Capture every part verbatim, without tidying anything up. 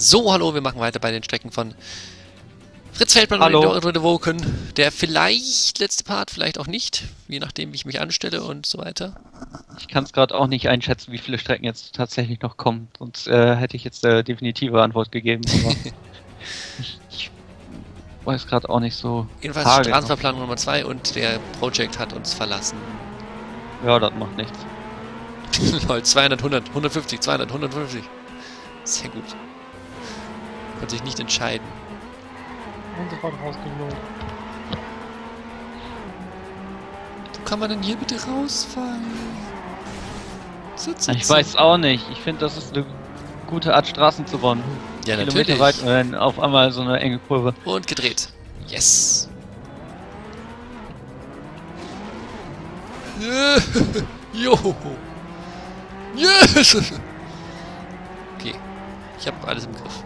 So, hallo, wir machen weiter bei den Strecken von Fritz Feldmann und Eduardo de Vouken. Der vielleicht letzte Part, vielleicht auch nicht, je nachdem, wie ich mich anstelle und so weiter. Ich kann es gerade auch nicht einschätzen, wie viele Strecken jetzt tatsächlich noch kommen. Sonst äh, hätte ich jetzt eine äh, definitive Antwort gegeben. Aber ich, ich weiß gerade auch nicht so. Jedenfalls Straßenverplanung Nummer zwei und der Project hat uns verlassen. Ja, das macht nichts. Lol, zweihundert, hundert, hundertfünfzig, zweihundert, hundertfünfzig. Sehr gut. Konnte sich nicht entscheiden. Und sofort rausgelogen. Wo kann man denn hier bitte rausfallen? Sitz, sitz, ich weiß auch nicht. Ich finde, das ist eine gute Art, Straßen zu bauen. Ja, Kilometer natürlich. Weit und dann auf einmal so eine enge Kurve. Und gedreht. Yes! Joho! Yes! Okay. Ich habe alles im Griff.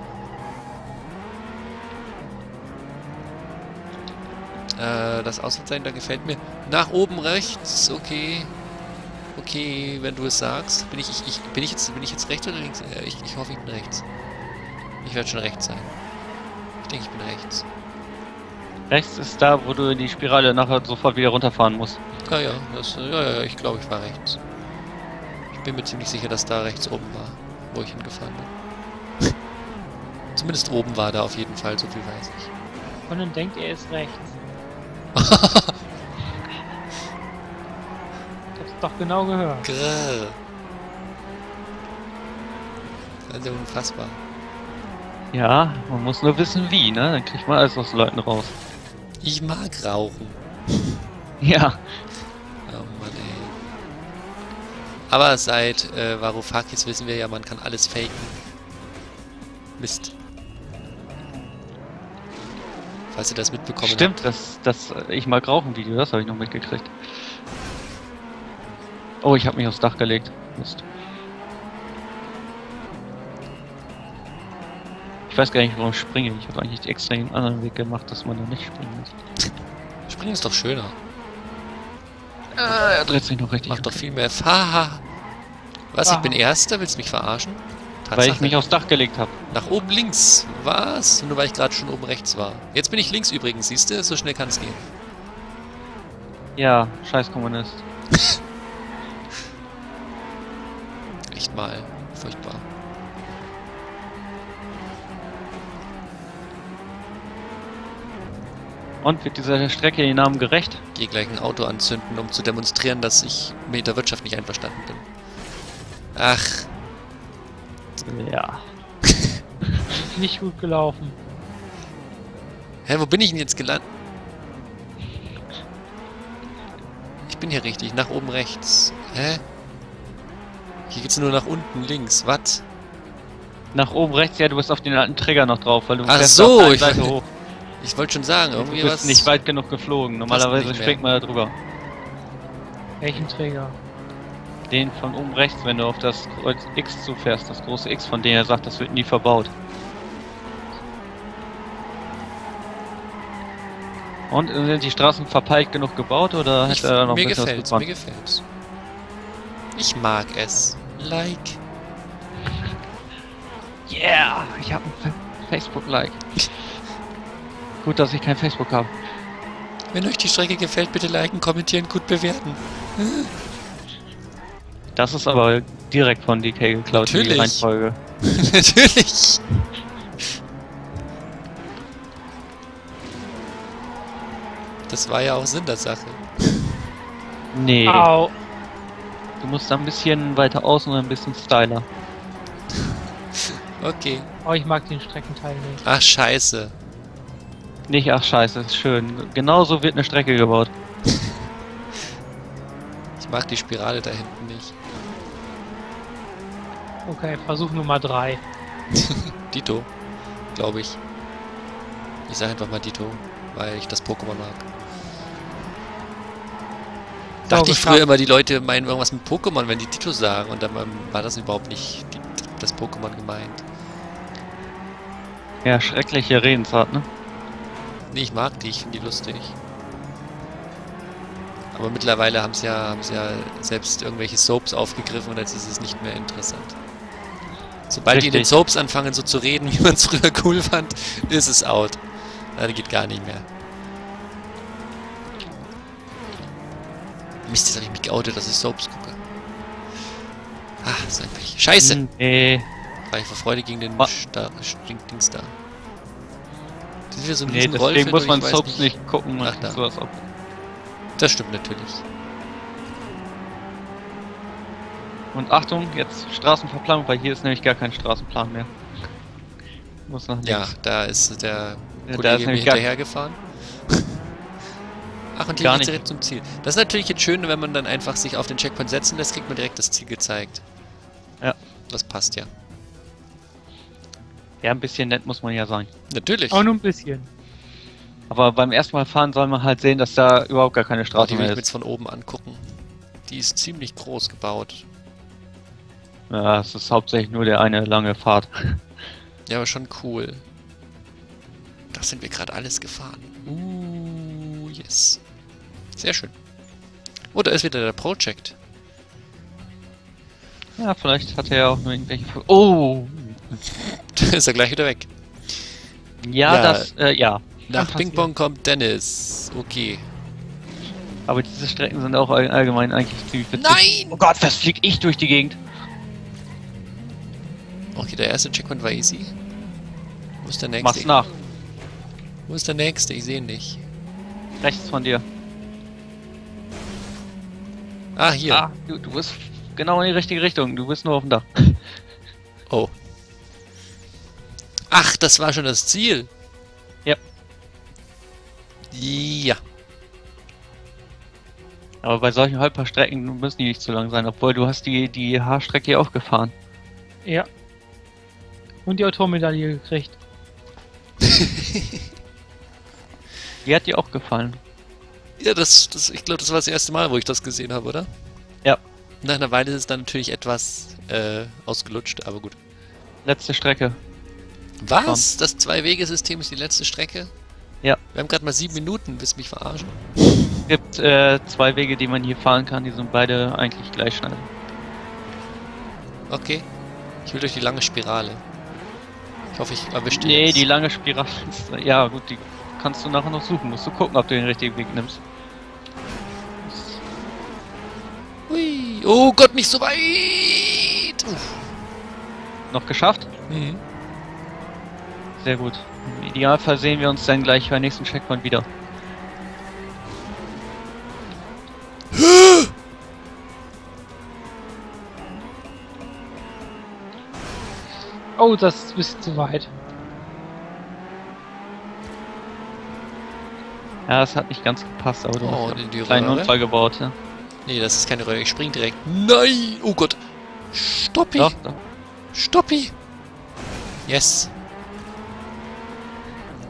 Äh, das Ausweichen, da gefällt mir. Nach oben rechts, okay. Okay, wenn du es sagst. Bin ich, ich, ich, bin ich, jetzt, bin ich jetzt rechts oder links? Äh, ich, ich hoffe, ich bin rechts. Ich werde schon rechts sein. Ich denke, ich bin rechts. Rechts ist da, wo du in die Spirale nachher sofort wieder runterfahren musst. Ah ja, das, ja, ja, ich glaube, ich war rechts. Ich bin mir ziemlich sicher, dass da rechts oben war, wo ich hingefahren bin. Zumindest oben war da auf jeden Fall, so viel weiß ich. Und dann denkt er, ist rechts. Ich hab's doch genau gehört. Grrr. Also unfassbar. Ja, man muss nur wissen wie, ne? Dann kriegt man alles aus den Leuten raus. Ich mag rauchen. Ja. Oh Mann, ey. Aber seit äh, Varoufakis wissen wir ja, man kann alles faken. Mist. Falls ihr das mitbekommen habt. Stimmt, das, das ich mag rauchen Video, das habe ich noch mitgekriegt. Oh, ich habe mich aufs Dach gelegt. Mist. Ich weiß gar nicht, warum ich springe. Ich habe eigentlich extra einen anderen Weg gemacht, dass man da nicht springen muss. Springen ist doch schöner. Äh, er dreht sich noch richtig. Macht doch viel mehr Fahr. Was? Ah. Ich bin Erster? Willst du mich verarschen? Tatsache. Weil ich mich aufs Dach gelegt habe. Nach oben links. Was? Nur weil ich gerade schon oben rechts war. Jetzt bin ich links übrigens, siehst du? So schnell kann es gehen. Ja, scheiß Kommunist. Echt mal. Furchtbar. Und wird dieser Strecke den Namen gerecht? Ich gehe gleich ein Auto anzünden, um zu demonstrieren, dass ich mit der Wirtschaft nicht einverstanden bin. Ach. Ja. Nicht gut gelaufen. Hä, wo bin ich denn jetzt gelandet? Ich bin hier richtig, nach oben rechts. Hä? Hier geht's nur nach unten links, was? Nach oben rechts, ja, du bist auf den alten Trigger noch drauf, weil du Ach fährst so, auf der Seite hoch. Ich wollte schon sagen, irgendwie was... Du bist was nicht weit genug geflogen. Normalerweise springt man da drüber. Welchen Träger? Den von oben rechts, wenn du auf das Kreuz X zufährst. Das große X, von dem er sagt, das wird nie verbaut. Und sind die Straßen verpeilt genug gebaut, oder ich, hat er da noch ein bisschen was gebrannt? Mir gefällt's. Ich mag es. Like. Yeah! Ich hab ein Facebook-Like. Gut, dass ich kein Facebook habe. Wenn euch die Strecke gefällt, bitte liken, kommentieren, gut bewerten. Das ist aber direkt von D K geklaut, die Reihenfolge. Natürlich! Das war ja auch Sinn der Sache. Nee. Au. Du musst da ein bisschen weiter außen und ein bisschen styler. Okay. Oh, ich mag den Streckenteil nicht. Ach, scheiße. Nicht, ach scheiße, ist schön. Genauso wird eine Strecke gebaut. Ich mag die Spirale da hinten nicht. Okay, Versuch Nummer drei. Dito, glaube ich. Ich sage einfach mal Dito, weil ich das Pokémon mag. Dachte ich früher immer, die Leute meinen irgendwas mit Pokémon, wenn die Dito sagen. Und dann war das überhaupt nicht die, das Pokémon gemeint. Ja, schreckliche Redensart, ne? Nee, ich mag die, ich finde die lustig. Aber mittlerweile haben sie ja, haben sie ja selbst irgendwelche Soaps aufgegriffen und jetzt ist es nicht mehr interessant. Sobald Richtig. die in den Soaps anfangen so zu reden, wie man es früher cool fand, ist es out. Das geht gar nicht mehr. Mist, jetzt habe ich mich geoutet, dass ich Soaps gucke. Ah, sag ich. Scheiße! Nee. War ich vor Freude gegen den Stinkdings da. Das ist wieder so ein nee, deswegen muss man Soaps nicht, nicht gucken und da. sowas ab. Das stimmt natürlich. Und Achtung, jetzt Straßenverplanung, weil hier ist nämlich gar kein Straßenplan mehr. Muss nach links. Ja, da ist der ja, Kollege mir hinterhergefahren. Ach, und hier geht's direkt zum Ziel. Das ist natürlich jetzt schön, wenn man dann einfach sich auf den Checkpoint setzen lässt, kriegt man direkt das Ziel gezeigt. Ja. Das passt ja. Ja, ein bisschen nett muss man ja sein. Natürlich. Auch nur ein bisschen. Aber beim ersten Mal fahren soll man halt sehen, dass da überhaupt gar keine Straße oh, die mehr ist. Die will ich mir jetzt von oben angucken. Die ist ziemlich groß gebaut. Ja, es ist hauptsächlich nur der eine lange Fahrt. Ja, aber schon cool. Da sind wir gerade alles gefahren. Uh, yes. Sehr schön. Oh, da ist wieder der Project. Ja, vielleicht hat er ja auch nur irgendwelche... Oh! Da ist er gleich wieder weg. Ja, ja. das... Äh, ja. Nach Ping-Pong kommt Dennis. Okay. Aber diese Strecken sind auch allgemein eigentlich ziemlich witzig. Nein! Oh Gott, was flieg ich durch die Gegend? Okay, der erste Checkpoint war easy. Wo ist der nächste? Mach's nach. Wo ist der nächste? Ich sehe ihn nicht. Rechts von dir. Ah, hier. Ah, du, du bist genau in die richtige Richtung. Du bist nur auf dem Dach. Oh. Ach, das war schon das Ziel. Ja. Ja. Aber bei solchen Holperstrecken müssen die nicht zu lang sein, obwohl du hast die, die Haarstrecke auch gefahren. Ja. Und die Autormedaille gekriegt. Die hat dir auch gefallen. Ja, das, das ich glaube, das war das erste Mal, wo ich das gesehen habe, oder? Ja. Nach einer Weile ist es dann natürlich etwas äh, ausgelutscht, aber gut. Letzte Strecke. Was? Das Zwei-Wege-System ist die letzte Strecke? Ja. Wir haben gerade mal sieben Minuten, willst du mich verarschen? Es gibt äh, zwei Wege, die man hier fahren kann, die sind beide eigentlich gleich schnell. Okay. Ich will durch die lange Spirale. Ich hoffe, ich erwischte Nee, jetzt. die lange Spirale ist... Ja, gut, die kannst du nachher noch suchen. Musst du gucken, ob du den richtigen Weg nimmst. Ui. Oh Gott, nicht so weit! Uff. Noch geschafft? Mhm. Sehr gut. Im Idealfall sehen wir uns dann gleich beim nächsten Checkpoint wieder. Oh, das ist ein bisschen zu weit. Ja, das hat nicht ganz gepasst, aber du oh, hast einen kleinen Röhre? Unfall gebaut. Ja. Nee, das ist keine Röhre. Ich spring direkt. Nein! Oh Gott! Stoppi! Doch, doch. Stoppi! Yes!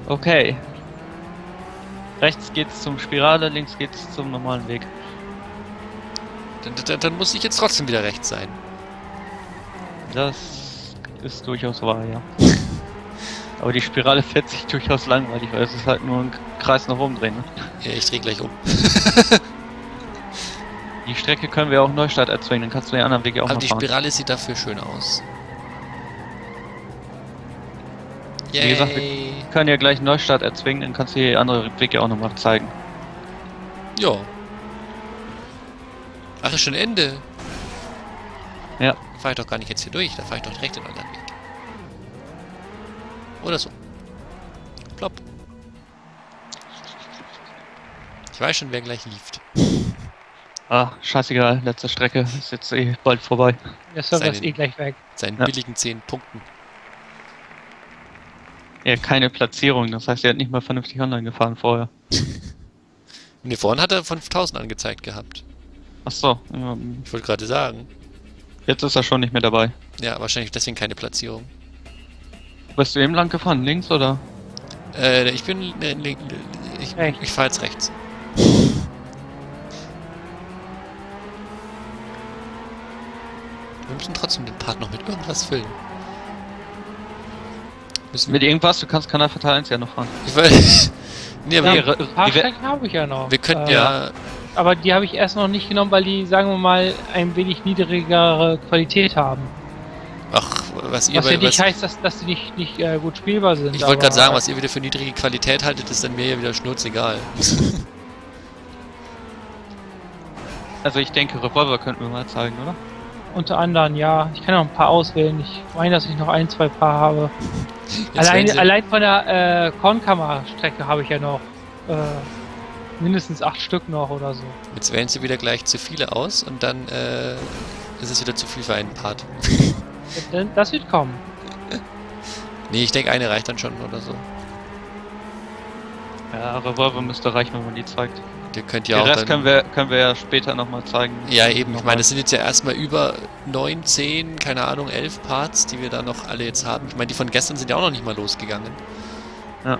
Okay. Rechts geht's zum Spirale, links geht's zum normalen Weg. Dann, dann, dann muss ich jetzt trotzdem wieder rechts sein. Das... ist durchaus wahr, ja. Aber die Spirale fährt sich durchaus langweilig, weil es ist halt nur ein Kreis nach oben drehen. Ne? Ja, ich dreh gleich um. Die Strecke können wir auch Neustart erzwingen, dann kannst du den anderen Weg auch Aber mal fahren. Aber die Spirale sieht dafür schön aus. Yay. Wie gesagt, wir können ja gleich einen Neustart erzwingen, dann kannst du die andere Wege auch nochmal zeigen. Ja. Ach, ist schon Ende. Ja. Da fahre ich doch gar nicht jetzt hier durch, da fahre ich doch direkt den anderen Weg. Oder so. Plopp. Ich weiß schon, wer gleich lieft. Ah, scheißegal, letzte Strecke. Ist jetzt eh bald vorbei. Der Server ist eh gleich weg. Seinen ja. billigen zehn Punkten. Ja, keine Platzierung, das heißt, er hat nicht mal vernünftig online gefahren vorher. Ne, vorhin hat er fünftausend angezeigt gehabt. Ach so. Ähm, ich wollte gerade sagen. Jetzt ist er schon nicht mehr dabei. Ja, wahrscheinlich deswegen keine Platzierung. Bist du eben lang gefahren? Links oder? Äh, ich bin... Ne, ne, ich, hey. ich fahre jetzt rechts. Wir müssen trotzdem den Part noch mit irgendwas füllen. Müssen mit irgendwas? Du kannst Kanalverteil eins ja noch fahren. Ich weiß... Nee, aber ja, die, die habe ich ja noch. Wir könnten äh, ja... Aber die habe ich erst noch nicht genommen, weil die, sagen wir mal, ein wenig niedrigere Qualität haben. Ach, was ihr... Was ja nicht was heißt, dass, dass die nicht, nicht äh, gut spielbar sind. Ich wollte gerade sagen, was ihr wieder für niedrige Qualität haltet, ist dann mir ja wieder schnurzegal. Also ich denke, Revolver könnten wir mal zeigen, oder? Unter anderem, ja. Ich kann noch ein paar auswählen. Ich meine, dass ich noch ein, zwei Paar habe. Allein, allein von der äh, Kornkammer-Strecke habe ich ja noch äh, mindestens acht Stück noch oder so. Jetzt wählen sie wieder gleich zu viele aus und dann äh, ist es wieder zu viel für einen Part. Das wird kommen. Nee, ich denke, eine reicht dann schon oder so. Ja, Revolver müsste reichen, wenn man die zeigt. Ihr könnt ja auch den Rest können wir, können wir ja später nochmal zeigen. Ja, eben. Ich meine, es sind jetzt ja erstmal über neun, zehn, keine Ahnung, elf Parts, die wir da noch alle jetzt haben. Ich meine, die von gestern sind ja auch noch nicht mal losgegangen. Ja.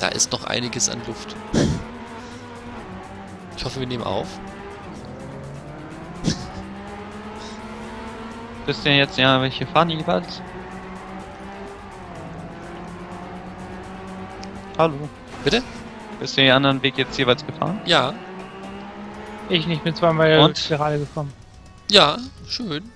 Da ist noch einiges an Luft. Ich hoffe, wir nehmen auf. Bist du denn jetzt, ja, welche fahren die jeweils? Hallo. Bitte? Bist du den anderen Weg jetzt jeweils gefahren? Ja. Ich nicht, bin zweimal gerade gekommen. Ja, schön.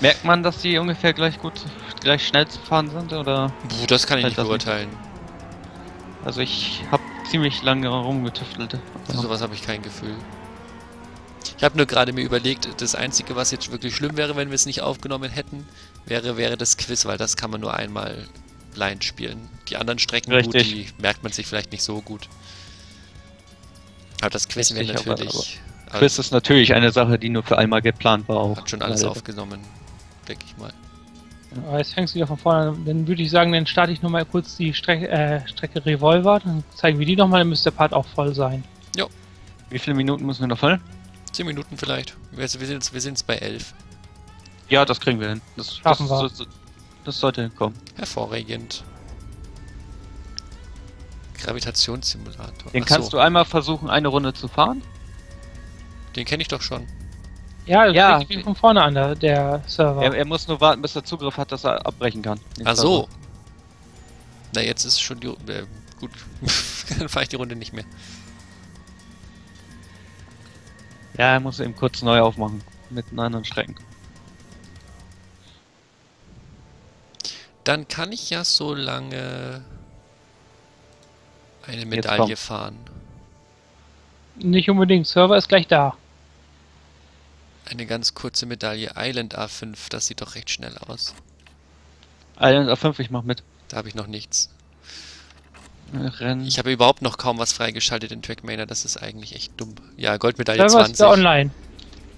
Merkt man, dass die ungefähr gleich gut, gleich schnell zu fahren sind, oder? Puh, das kann ich nicht beurteilen. Nicht? Also ich habe ziemlich lange rumgetüftelt. Also sowas habe ich kein Gefühl. Ich habe nur gerade mir überlegt, das Einzige, was jetzt wirklich schlimm wäre, wenn wir es nicht aufgenommen hätten, wäre, wäre das Quiz, weil das kann man nur einmal blind spielen. Die anderen Strecken, gut, die merkt man sich vielleicht nicht so gut. Aber das Quiz wäre natürlich... Aber, aber Quiz ist natürlich eine Sache, die nur für einmal geplant war auch. Hat schon alles leider aufgenommen, denke ich mal. Aber jetzt fängst du wieder von vorne an. Dann würde ich sagen, dann starte ich nochmal kurz die Strecke, äh, Strecke Revolver, dann zeigen wir die nochmal, dann müsste der Part auch voll sein. Jo. Wie viele Minuten müssen wir noch voll? zehn Minuten vielleicht. Also wir sind jetzt, wir sind jetzt bei elf. Ja, das kriegen wir hin. Das, das, das, das, das sollte hinkommen. Hervorragend. Gravitationssimulator. Den Achso. Kannst du einmal versuchen, eine Runde zu fahren? Den kenne ich doch schon. Ja, das ja. Fängt von vorne an, der, der Server. Er, er muss nur warten, bis er Zugriff hat, dass er abbrechen kann. Ach so. Na, jetzt ist schon die... Äh, gut, dann fahre ich die Runde nicht mehr. Ja, er muss eben kurz neu aufmachen. Mit den anderen Strecken. Dann kann ich ja so lange eine Medaille fahren. Nicht unbedingt, Server ist gleich da. Eine ganz kurze Medaille. Island A fünf, das sieht doch recht schnell aus. Island A fünf, ich mach mit. Da habe ich noch nichts. Rennen. Ich habe überhaupt noch kaum was freigeschaltet in Trackmania, das ist eigentlich echt dumm. Ja, Goldmedaille Server zwanzig. Ist da online.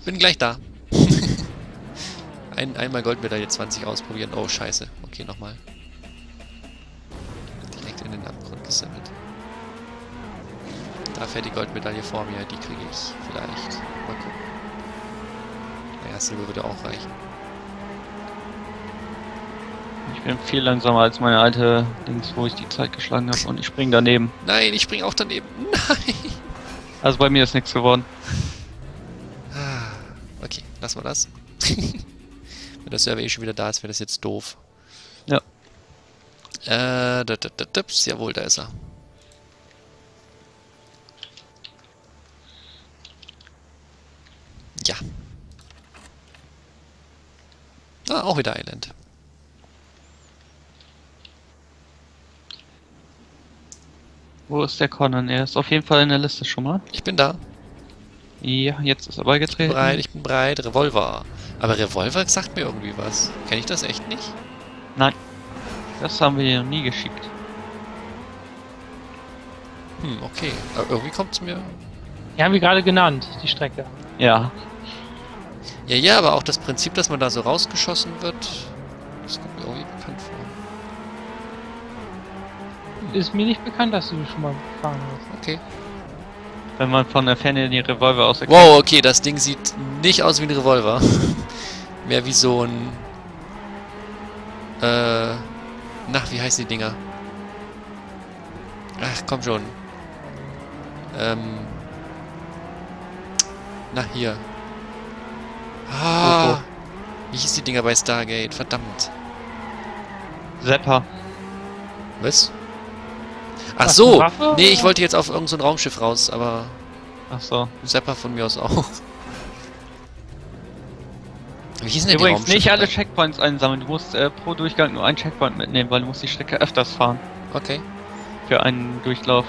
Bin gleich da. ein, einmal Goldmedaille zwanzig ausprobieren. Oh, scheiße. Okay, nochmal. Direkt in den Abgrund gesammelt. Da fährt die Goldmedaille vor mir, die kriege ich vielleicht. Mal gucken. Naja, Silber würde auch reichen. Ich bin viel langsamer als meine alte Dings, wo ich die Zeit geschlagen habe und ich springe daneben. Nein, ich springe auch daneben. Nein. Also bei mir ist nichts geworden. Okay, lassen wir das. Wenn der Server eh schon wieder da ist, wäre das jetzt doof. Ja. Äh, da, da, da, da, jawohl, da ist er. Ja. Ah, auch wieder Island. Wo ist der Conan? Er ist auf jeden Fall in der Liste schon mal. Ich bin da. Ja, jetzt ist er beigetreten. Ich bin bereit, ich bin bereit. Revolver. Aber Revolver sagt mir irgendwie was. Kenne ich das echt nicht? Nein. Das haben wir ja nie geschickt. Hm, okay. Aber irgendwie kommt es mir... Die haben wir gerade genannt, die Strecke. Ja. Ja, ja, aber auch das Prinzip, dass man da so rausgeschossen wird, das kommt mir irgendwie bekannt vor. Ist mir nicht bekannt, dass du schon mal gefahren hast. Okay. Wenn man von der Ferne die Revolver aus... Wow, okay, das Ding sieht nicht aus wie ein Revolver. Mehr wie so ein... Äh... Na, wie heißen die Dinger? Ach, komm schon. Ähm... Na, hier. Ah! Oh, oh. Wie hieß die Dinger bei Stargate? Verdammt. Zapper. Was? Ach so, nee, ich wollte jetzt auf irgendein so Raumschiff raus, aber... Ach so. Zapper von mir aus auch. Wie hießen denn die Raumschiffe? Übrigens nicht alle Checkpoints einsammeln. Du musst äh, pro Durchgang nur einen Checkpoint mitnehmen, weil du musst die Strecke öfters fahren. Okay. Für einen Durchlauf.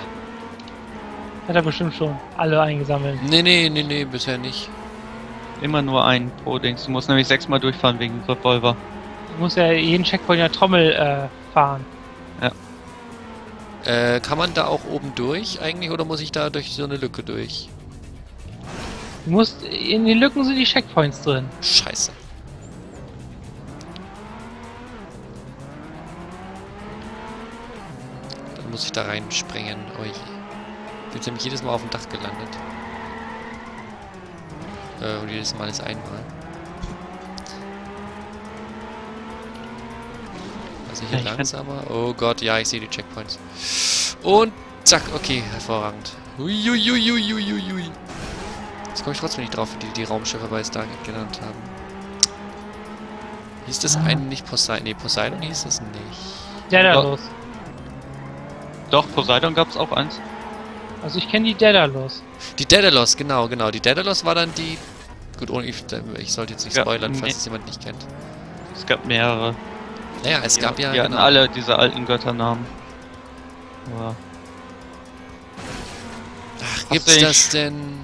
Hat er bestimmt schon alle eingesammelt. Nee, nee, nee, nee, bisher nicht. Immer nur einen pro Dings. Du musst nämlich sechsmal durchfahren wegen Revolver. Du musst ja jeden Checkpoint in der Trommel äh, fahren. Ja. Äh, kann man da auch oben durch eigentlich oder muss ich da durch so eine Lücke durch? Du musst, in den Lücken sind die Checkpoints drin. Scheiße. Dann muss ich da reinspringen. Oh je. Ich bin nämlich jedes Mal auf dem Dach gelandet. Äh, und jedes Mal ist einmal. Also hier ja, langsamer. Oh Gott, ja, ich sehe die Checkpoints. Und zack, okay, hervorragend. Uiuiuiuiuiui. Jetzt komme ich trotzdem nicht drauf, wie die die Raumschiffe bei Stargate genannt haben. Hieß das ah. einen nicht Poseidon? Ne, Poseidon hieß das nicht. Daedalus. Doch, Poseidon gab es auch eins. Also ich kenne die Daedalus. Die Daedalus, genau, genau. Die Daedalus war dann die... Gut, ohne ich, ich sollte jetzt nicht spoilern, falls es jemand nicht kennt. Es gab mehrere. Naja, es die, gab ja... Die hatten genau. alle diese alten Götternamen. Ja. Ach, gibt's ich. das denn...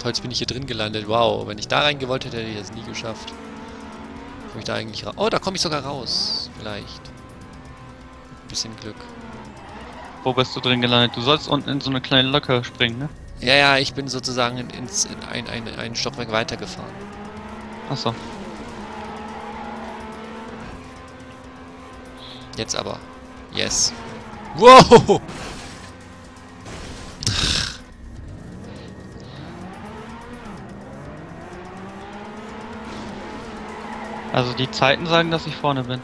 Toll, jetzt bin ich hier drin gelandet. Wow, wenn ich da rein gewollt hätte, hätte ich das nie geschafft. Komme ich da eigentlich raus? Oh, da komme ich sogar raus. Vielleicht. Ein bisschen Glück. Wo bist du drin gelandet? Du sollst unten in so eine kleine Locke springen, ne? Ja, ja, ich bin sozusagen in, ins, in ein, ein, ein, einen Stockwerk weitergefahren. Achso. Jetzt aber. Yes. Wow! Also die Zeiten sagen, dass ich vorne bin.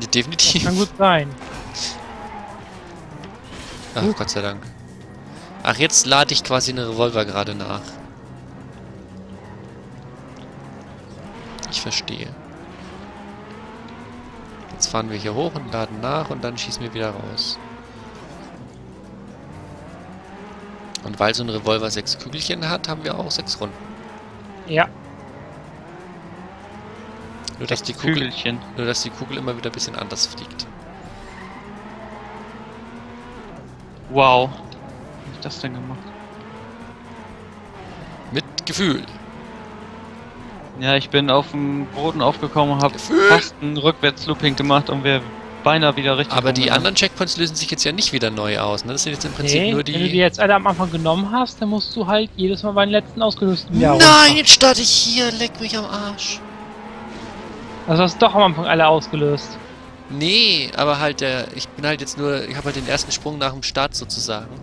Ja, definitiv. Das kann gut sein. Ach, uh. Gott sei Dank. Ach, jetzt lade ich quasi eine Revolver gerade nach. Ich verstehe. Jetzt fahren wir hier hoch und laden nach und dann schießen wir wieder raus. Und weil so ein Revolver sechs Kügelchen hat, haben wir auch sechs Runden. Ja. Nur dass, die Kugel, nur, dass die Kugel immer wieder ein bisschen anders fliegt. Wow. Wie hab ich das denn gemacht? Mit Gefühl. Ja, ich bin auf dem Boden aufgekommen und habe fast einen Rückwärtslooping gemacht und wäre beinahe wieder richtig. Aber die anderen Checkpoints lösen sich jetzt ja nicht wieder neu aus, ne? Das sind jetzt im Prinzip nee, nur die... Wenn du die jetzt alle am Anfang genommen hast, dann musst du halt jedes Mal bei den letzten ausgelösten wieder runter. Nein, jetzt starte ich hier, leck mich am Arsch. Also hast du doch am Anfang alle ausgelöst. Nee, aber halt der... Äh, ich bin halt jetzt nur... Ich habe halt den ersten Sprung nach dem Start sozusagen.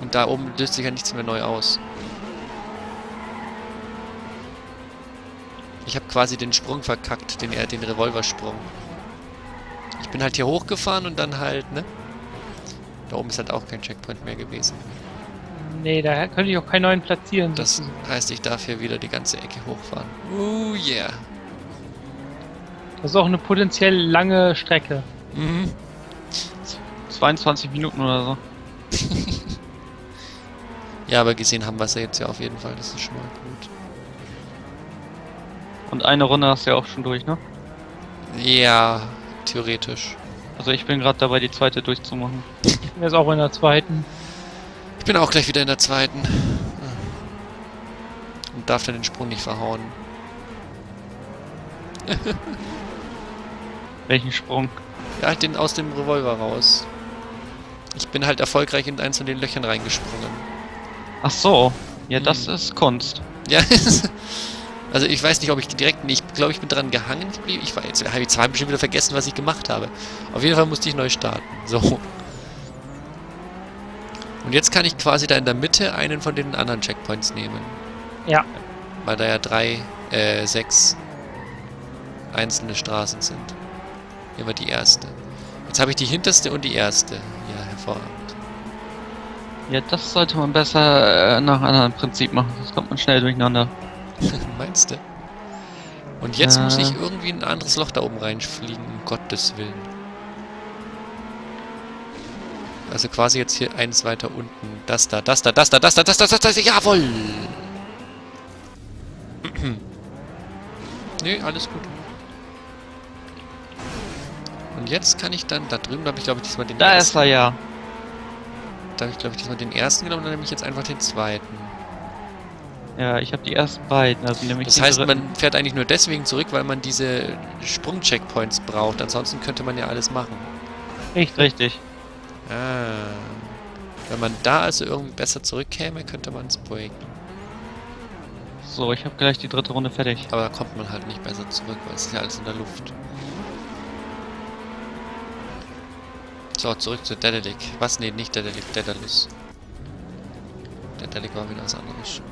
Und da oben löst sich ja halt nichts mehr neu aus. Ich habe quasi den Sprung verkackt, den, äh, den Revolversprung. Ich bin halt hier hochgefahren und dann halt, ne? Da oben ist halt auch kein Checkpoint mehr gewesen. Nee, da könnte ich auch keinen neuen platzieren. Das heißt, ich darf hier wieder die ganze Ecke hochfahren. Oh yeah. Das ist auch eine potenziell lange Strecke. Mhm. zweiundzwanzig Minuten oder so. Ja, aber gesehen haben wir es ja jetzt ja auf jeden Fall. Das ist schon mal gut. Und eine Runde hast du ja auch schon durch, ne? Ja, theoretisch. Also ich bin gerade dabei, die zweite durchzumachen. Ich bin jetzt auch in der zweiten. Ich bin auch gleich wieder in der zweiten. Und darf dann den Sprung nicht verhauen. Welchen Sprung? Ja, den aus dem Revolver raus. Ich bin halt erfolgreich in eins von den Löchern reingesprungen. Ach so. Ja, das hm. ist Kunst. Ja, also ich weiß nicht, ob ich direkt... Nee, ich glaube, ich bin dran gehangen geblieben. Ich war jetzt... Habe ich zwar bestimmt wieder vergessen, was ich gemacht habe. Auf jeden Fall musste ich neu starten. So. Und jetzt kann ich quasi da in der Mitte einen von den anderen Checkpoints nehmen. Ja. Weil da ja drei, äh, sechs einzelne Straßen sind. Immer die erste. Jetzt habe ich die hinterste und die erste. Ja, hervorragend. Ja, das sollte man besser äh, nach einem anderen Prinzip machen. Sonst kommt man schnell durcheinander. Meinst du? Und jetzt äh. muss ich irgendwie in ein anderes Loch da oben reinfliegen, um Gottes Willen. Also quasi jetzt hier eins weiter unten. Das da, das da, das da, das da, das da, das da, das da, jawohl! Nee, alles gut. Und jetzt kann ich dann, da drüben, da habe ich glaube ich diesmal den da ersten. Da ist er ja. Da habe ich glaube ich diesmal den ersten genommen, dann nehme ich jetzt einfach den zweiten. Ja, ich habe die ersten beiden. Also nämlich das heißt, man fährt eigentlich nur deswegen zurück, weil man diese Sprung-Checkpoints braucht. Ansonsten könnte man ja alles machen. Nicht richtig. Ah. Wenn man da also irgendwie besser zurückkäme, könnte man es beugen. So, ich habe gleich die dritte Runde fertig. Aber da kommt man halt nicht besser zurück, weil es ist ja alles in der Luft. So, zurück zu Dedelic. Was? Ne, nicht Dedelic, Dedalus. Dedelic war wieder was anderes.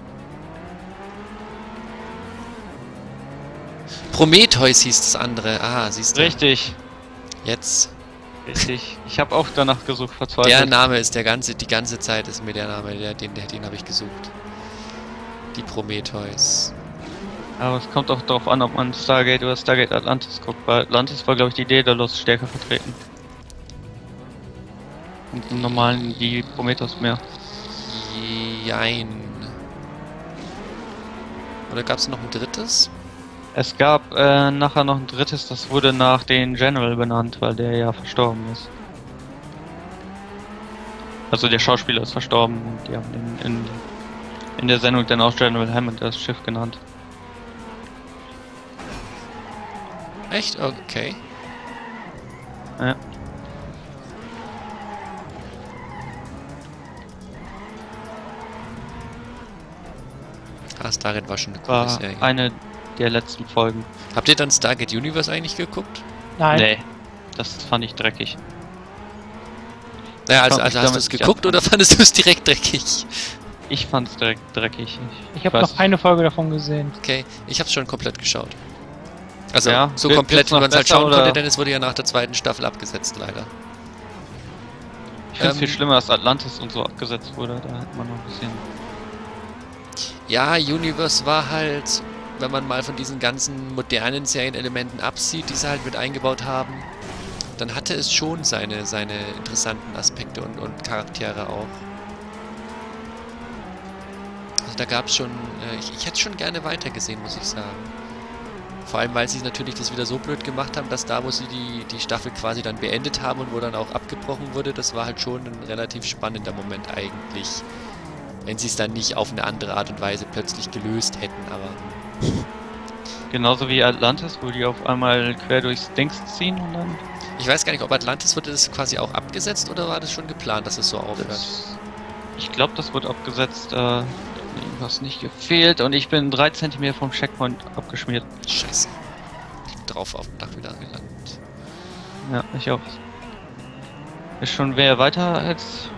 Prometheus hieß das andere. Ah, siehst du. Richtig. Jetzt. Richtig. Ich habe auch danach gesucht, verzweifelt. Der Name ist der ganze, die ganze Zeit ist mir der Name, der, den, den habe ich gesucht. Die Prometheus. Aber es kommt auch darauf an, ob man Stargate oder Stargate Atlantis guckt. Bei Atlantis war, glaube ich, die Daedalus stärker vertreten. Und im normalen die Prometheus mehr. Jein. Oder gab es noch ein drittes? Es gab äh, nachher noch ein drittes, das wurde nach den General benannt, weil der ja verstorben ist. Also der Schauspieler ist verstorben und die haben den in, in der Sendung dann auch General Hammond das Schiff genannt. Echt? Okay. Ja. Ah, Stargate war schon eine coole Serie. Eine der letzten Folgen. Habt ihr dann Stargate Universe eigentlich geguckt? Nein. Nee, das fand ich dreckig. Naja, also, also hast du es geguckt oder fandest du es direkt dreckig? Ich fand es direkt dreckig. Ich, ich habe noch eine Folge davon gesehen. Okay, ich habe es schon komplett geschaut. Also ja, so komplett, wie man es halt schauen oder? konnte, denn es wurde ja nach der zweiten Staffel abgesetzt, leider. Ich finde es ähm, viel schlimmer, dass Atlantis und so abgesetzt wurde. Da hat man noch ein bisschen... Ja, Universe war halt... Wenn man mal von diesen ganzen modernen Serienelementen absieht, die sie halt mit eingebaut haben, dann hatte es schon seine, seine interessanten Aspekte und, und Charaktere auch. Also da gab es schon... Äh, ich, ich hätte schon gerne weitergesehen, muss ich sagen. Vor allem, weil sie natürlich das wieder so blöd gemacht haben, dass da, wo sie die, die Staffel quasi dann beendet haben und wo dann auch abgebrochen wurde, das war halt schon ein relativ spannender Moment eigentlich. Wenn sie es dann nicht auf eine andere Art und Weise plötzlich gelöst hätten, aber... Genauso wie Atlantis, wo die auf einmal quer durchs Dings ziehen und dann... Ich weiß gar nicht, ob Atlantis wurde das quasi auch abgesetzt oder war das schon geplant, dass es so aufhört? Das, ich glaube, das wurde abgesetzt, äh, irgendwas nicht gefehlt und ich bin drei Zentimeter vom Checkpoint abgeschmiert. Scheiße. Ich bin drauf auf dem Dach wieder gelandet. Ja, ich auch. Ist schon wer weiter als...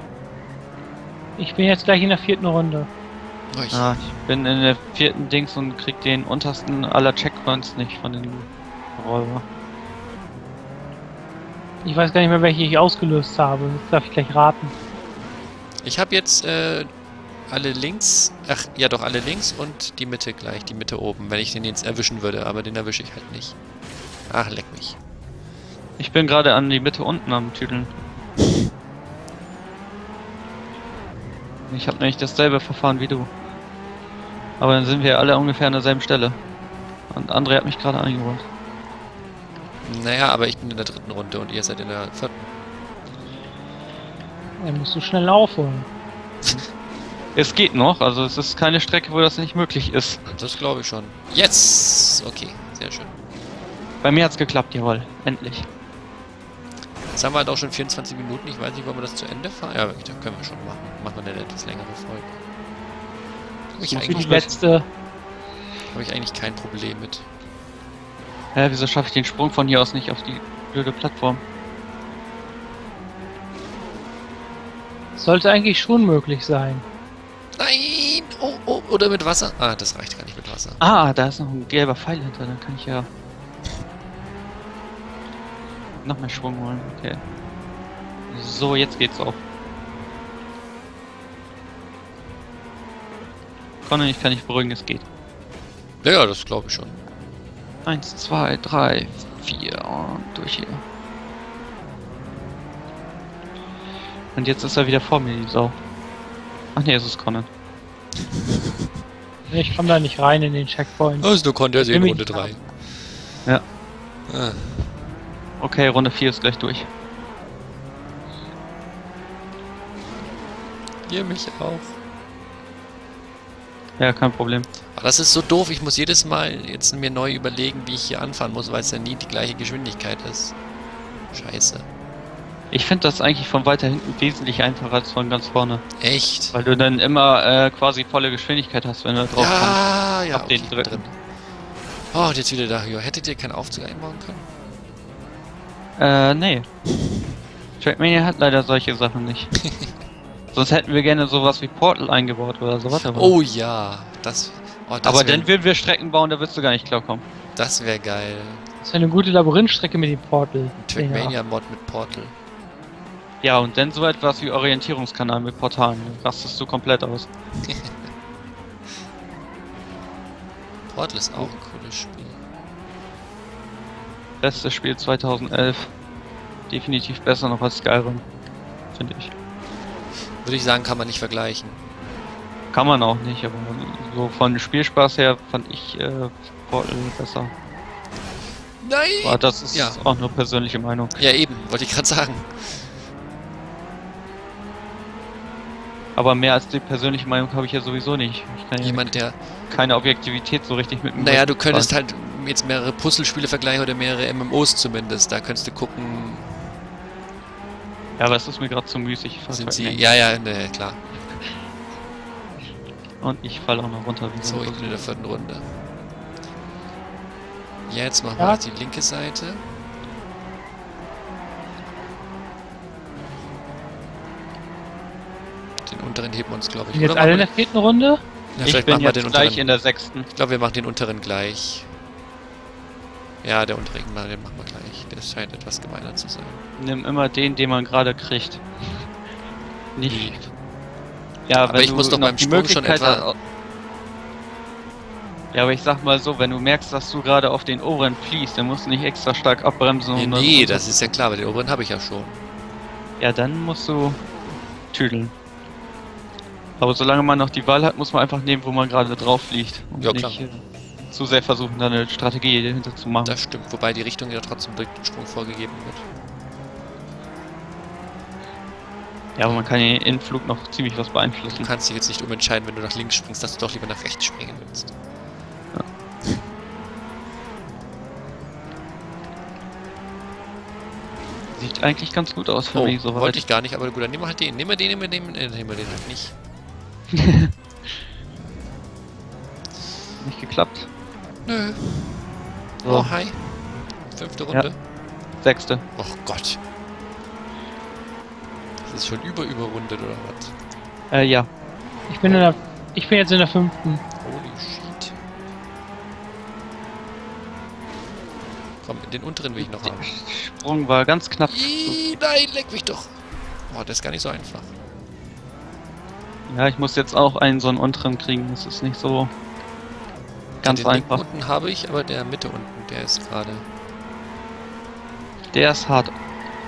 Ich bin jetzt gleich in der vierten Runde. Ich, ah, ich bin in der vierten Dings und krieg den untersten aller Checkpoints nicht von den Räuber. Ich weiß gar nicht mehr, welche ich ausgelöst habe. Jetzt darf ich gleich raten. Ich habe jetzt äh, alle links, ach ja doch, alle links und die Mitte gleich, die Mitte oben, wenn ich den jetzt erwischen würde, aber den erwische ich halt nicht. Ach, leck mich. Ich bin gerade an die Mitte unten am Tüdeln. Ich habe nämlich dasselbe Verfahren wie du. Aber dann sind wir alle ungefähr an derselben Stelle. Und André hat mich gerade eingeholt. Naja, aber ich bin in der dritten Runde und ihr seid in der vierten. Dann musst du schnell aufholen. Es geht noch, also es ist keine Strecke, wo das nicht möglich ist. Das glaube ich schon. Jetzt! Yes! Okay, sehr schön. Bei mir hat's geklappt, jawohl. Endlich. Jetzt haben wir halt auch schon vierundzwanzig Minuten. Ich weiß nicht, wollen wir das zu Ende fahren? Ja, dann können wir schon machen. Machen wir eine etwas längere Folge. Habe ich eigentlich die letzte. Habe ich eigentlich kein Problem mit. Hä, wieso schaffe ich den Sprung von hier aus nicht auf die blöde Plattform? Sollte eigentlich schon möglich sein. Nein! Oh, oh, oder mit Wasser? Ah, das reicht gar nicht mit Wasser. Ah, da ist noch ein gelber Pfeil hinter. Dann kann ich ja... noch mehr Schwung holen, okay. So, jetzt geht's auf. Conny, ich kann nicht beruhigen, es geht. Ja, das glaube ich schon. Eins, zwei, drei, vier und durch hier. Und jetzt ist er wieder vor mir, die Sau. Ach ne, es ist Conny. Ich komme da nicht rein in den Checkpoint. Das ist nur Conny, der ist in Runde drei. Ja. Ah. Okay, Runde vier ist gleich durch. Ihr mich auch. Ja, kein Problem. Aber das ist so doof, ich muss jedes Mal jetzt mir neu überlegen, wie ich hier anfahren muss, weil es ja nie die gleiche Geschwindigkeit ist. Scheiße. Ich finde das eigentlich von weiter hinten wesentlich einfacher als von ganz vorne. Echt? Weil du dann immer äh, quasi volle Geschwindigkeit hast, wenn du drauf kommst. Ja, ja, okay, den dritten. Drin. Oh, und jetzt wieder da. Hättet ihr keinen Aufzug einbauen können? Äh, nee. Trackmania hat leider solche Sachen nicht. Sonst hätten wir gerne sowas wie Portal eingebaut oder so. Warte mal. Oh ja, das... Oh, das aber wär... dann würden wir Strecken bauen, da würdest du gar nicht klarkommen. Das wäre geil. Das wäre eine gute Labyrinthstrecke mit dem Portal. Trackmania-Mod mit Portal. Ja, und dann so etwas wie Orientierungskanal mit Portalen. Rastest du komplett aus. Portal ist auch ein cooles Spiel. Bestes Spiel zweitausendelf. Definitiv besser noch als Skyrim. Finde ich. Würde ich sagen, kann man nicht vergleichen. Kann man auch nicht, aber so von Spielspaß her fand ich äh, Portal besser. Nein! Aber das ist ja auch nur persönliche Meinung. Ja, eben. Wollte ich gerade sagen. Aber mehr als die persönliche Meinung habe ich ja sowieso nicht. Ich kann Jemand, ja der keine Objektivität so richtig mit mir. Naja, du könntest fahren. Halt jetzt mehrere Puzzlespiele vergleichen oder mehrere M M Os zumindest. Da könntest du gucken. Ja, aber es ist mir gerade zu müßig. Sind sie? Nicht. Ja, ja, ne, klar. Und ich falle auch noch runter. Wie so, ich bin in der vierten Runde. Ja, jetzt machen wir ja. die linke Seite. Den unteren heben wir uns, glaube ich. Jetzt oder alle in der vierten Runde? Ja, ich bin jetzt den gleich unteren. In der sechsten. Ich glaube, wir machen den unteren gleich. Ja, der untere, den machen wir gleich. Der scheint etwas gemeiner zu sein. Nimm immer den, den man gerade kriegt. Nicht. Ja, aber wenn ich du muss doch beim Sprung schon etwa... Ja, aber ich sag mal so, wenn du merkst, dass du gerade auf den oberen fließt, dann musst du nicht extra stark abbremsen. Nee, und nee das ist ja klar, weil den oberen habe ich ja schon. Ja, dann musst du tüdeln. Aber solange man noch die Wahl hat, muss man einfach nehmen, wo man gerade drauf fliegt. Und ja, nicht klar. Äh, zu sehr versuchen, da eine Strategie dahinter zu machen. Das stimmt, wobei die Richtung ja trotzdem durch den Sprung vorgegeben wird. Ja, aber man kann den Innenflug noch ziemlich was beeinflussen. Du kannst dich jetzt nicht umentscheiden, wenn du nach links springst, dass du doch lieber nach rechts springen willst. Ja. Sieht eigentlich ganz gut aus für oh, mich soweit. Wollte ich gar nicht, aber gut, dann nehmen wir halt den. Nehmen wir den, nehmen wir den, äh, nehmen wir den halt nicht. Nicht geklappt. Nö. So. Oh, hi. Fünfte Runde. Ja. Sechste. Oh Gott. Das ist schon über überrundet oder was? Äh, ja. Ich bin in der. Ich bin jetzt in der fünften. Holy shit. Komm, den unteren will ich noch haben. Der Sprung war ganz knapp. Ii, nein, leck mich doch. Oh, das ist gar nicht so einfach. Ja, ich muss jetzt auch einen so einen unteren kriegen, das ist nicht so ganz den einfach. Den unten habe ich, aber der Mitte unten, der ist gerade... Der ist hart,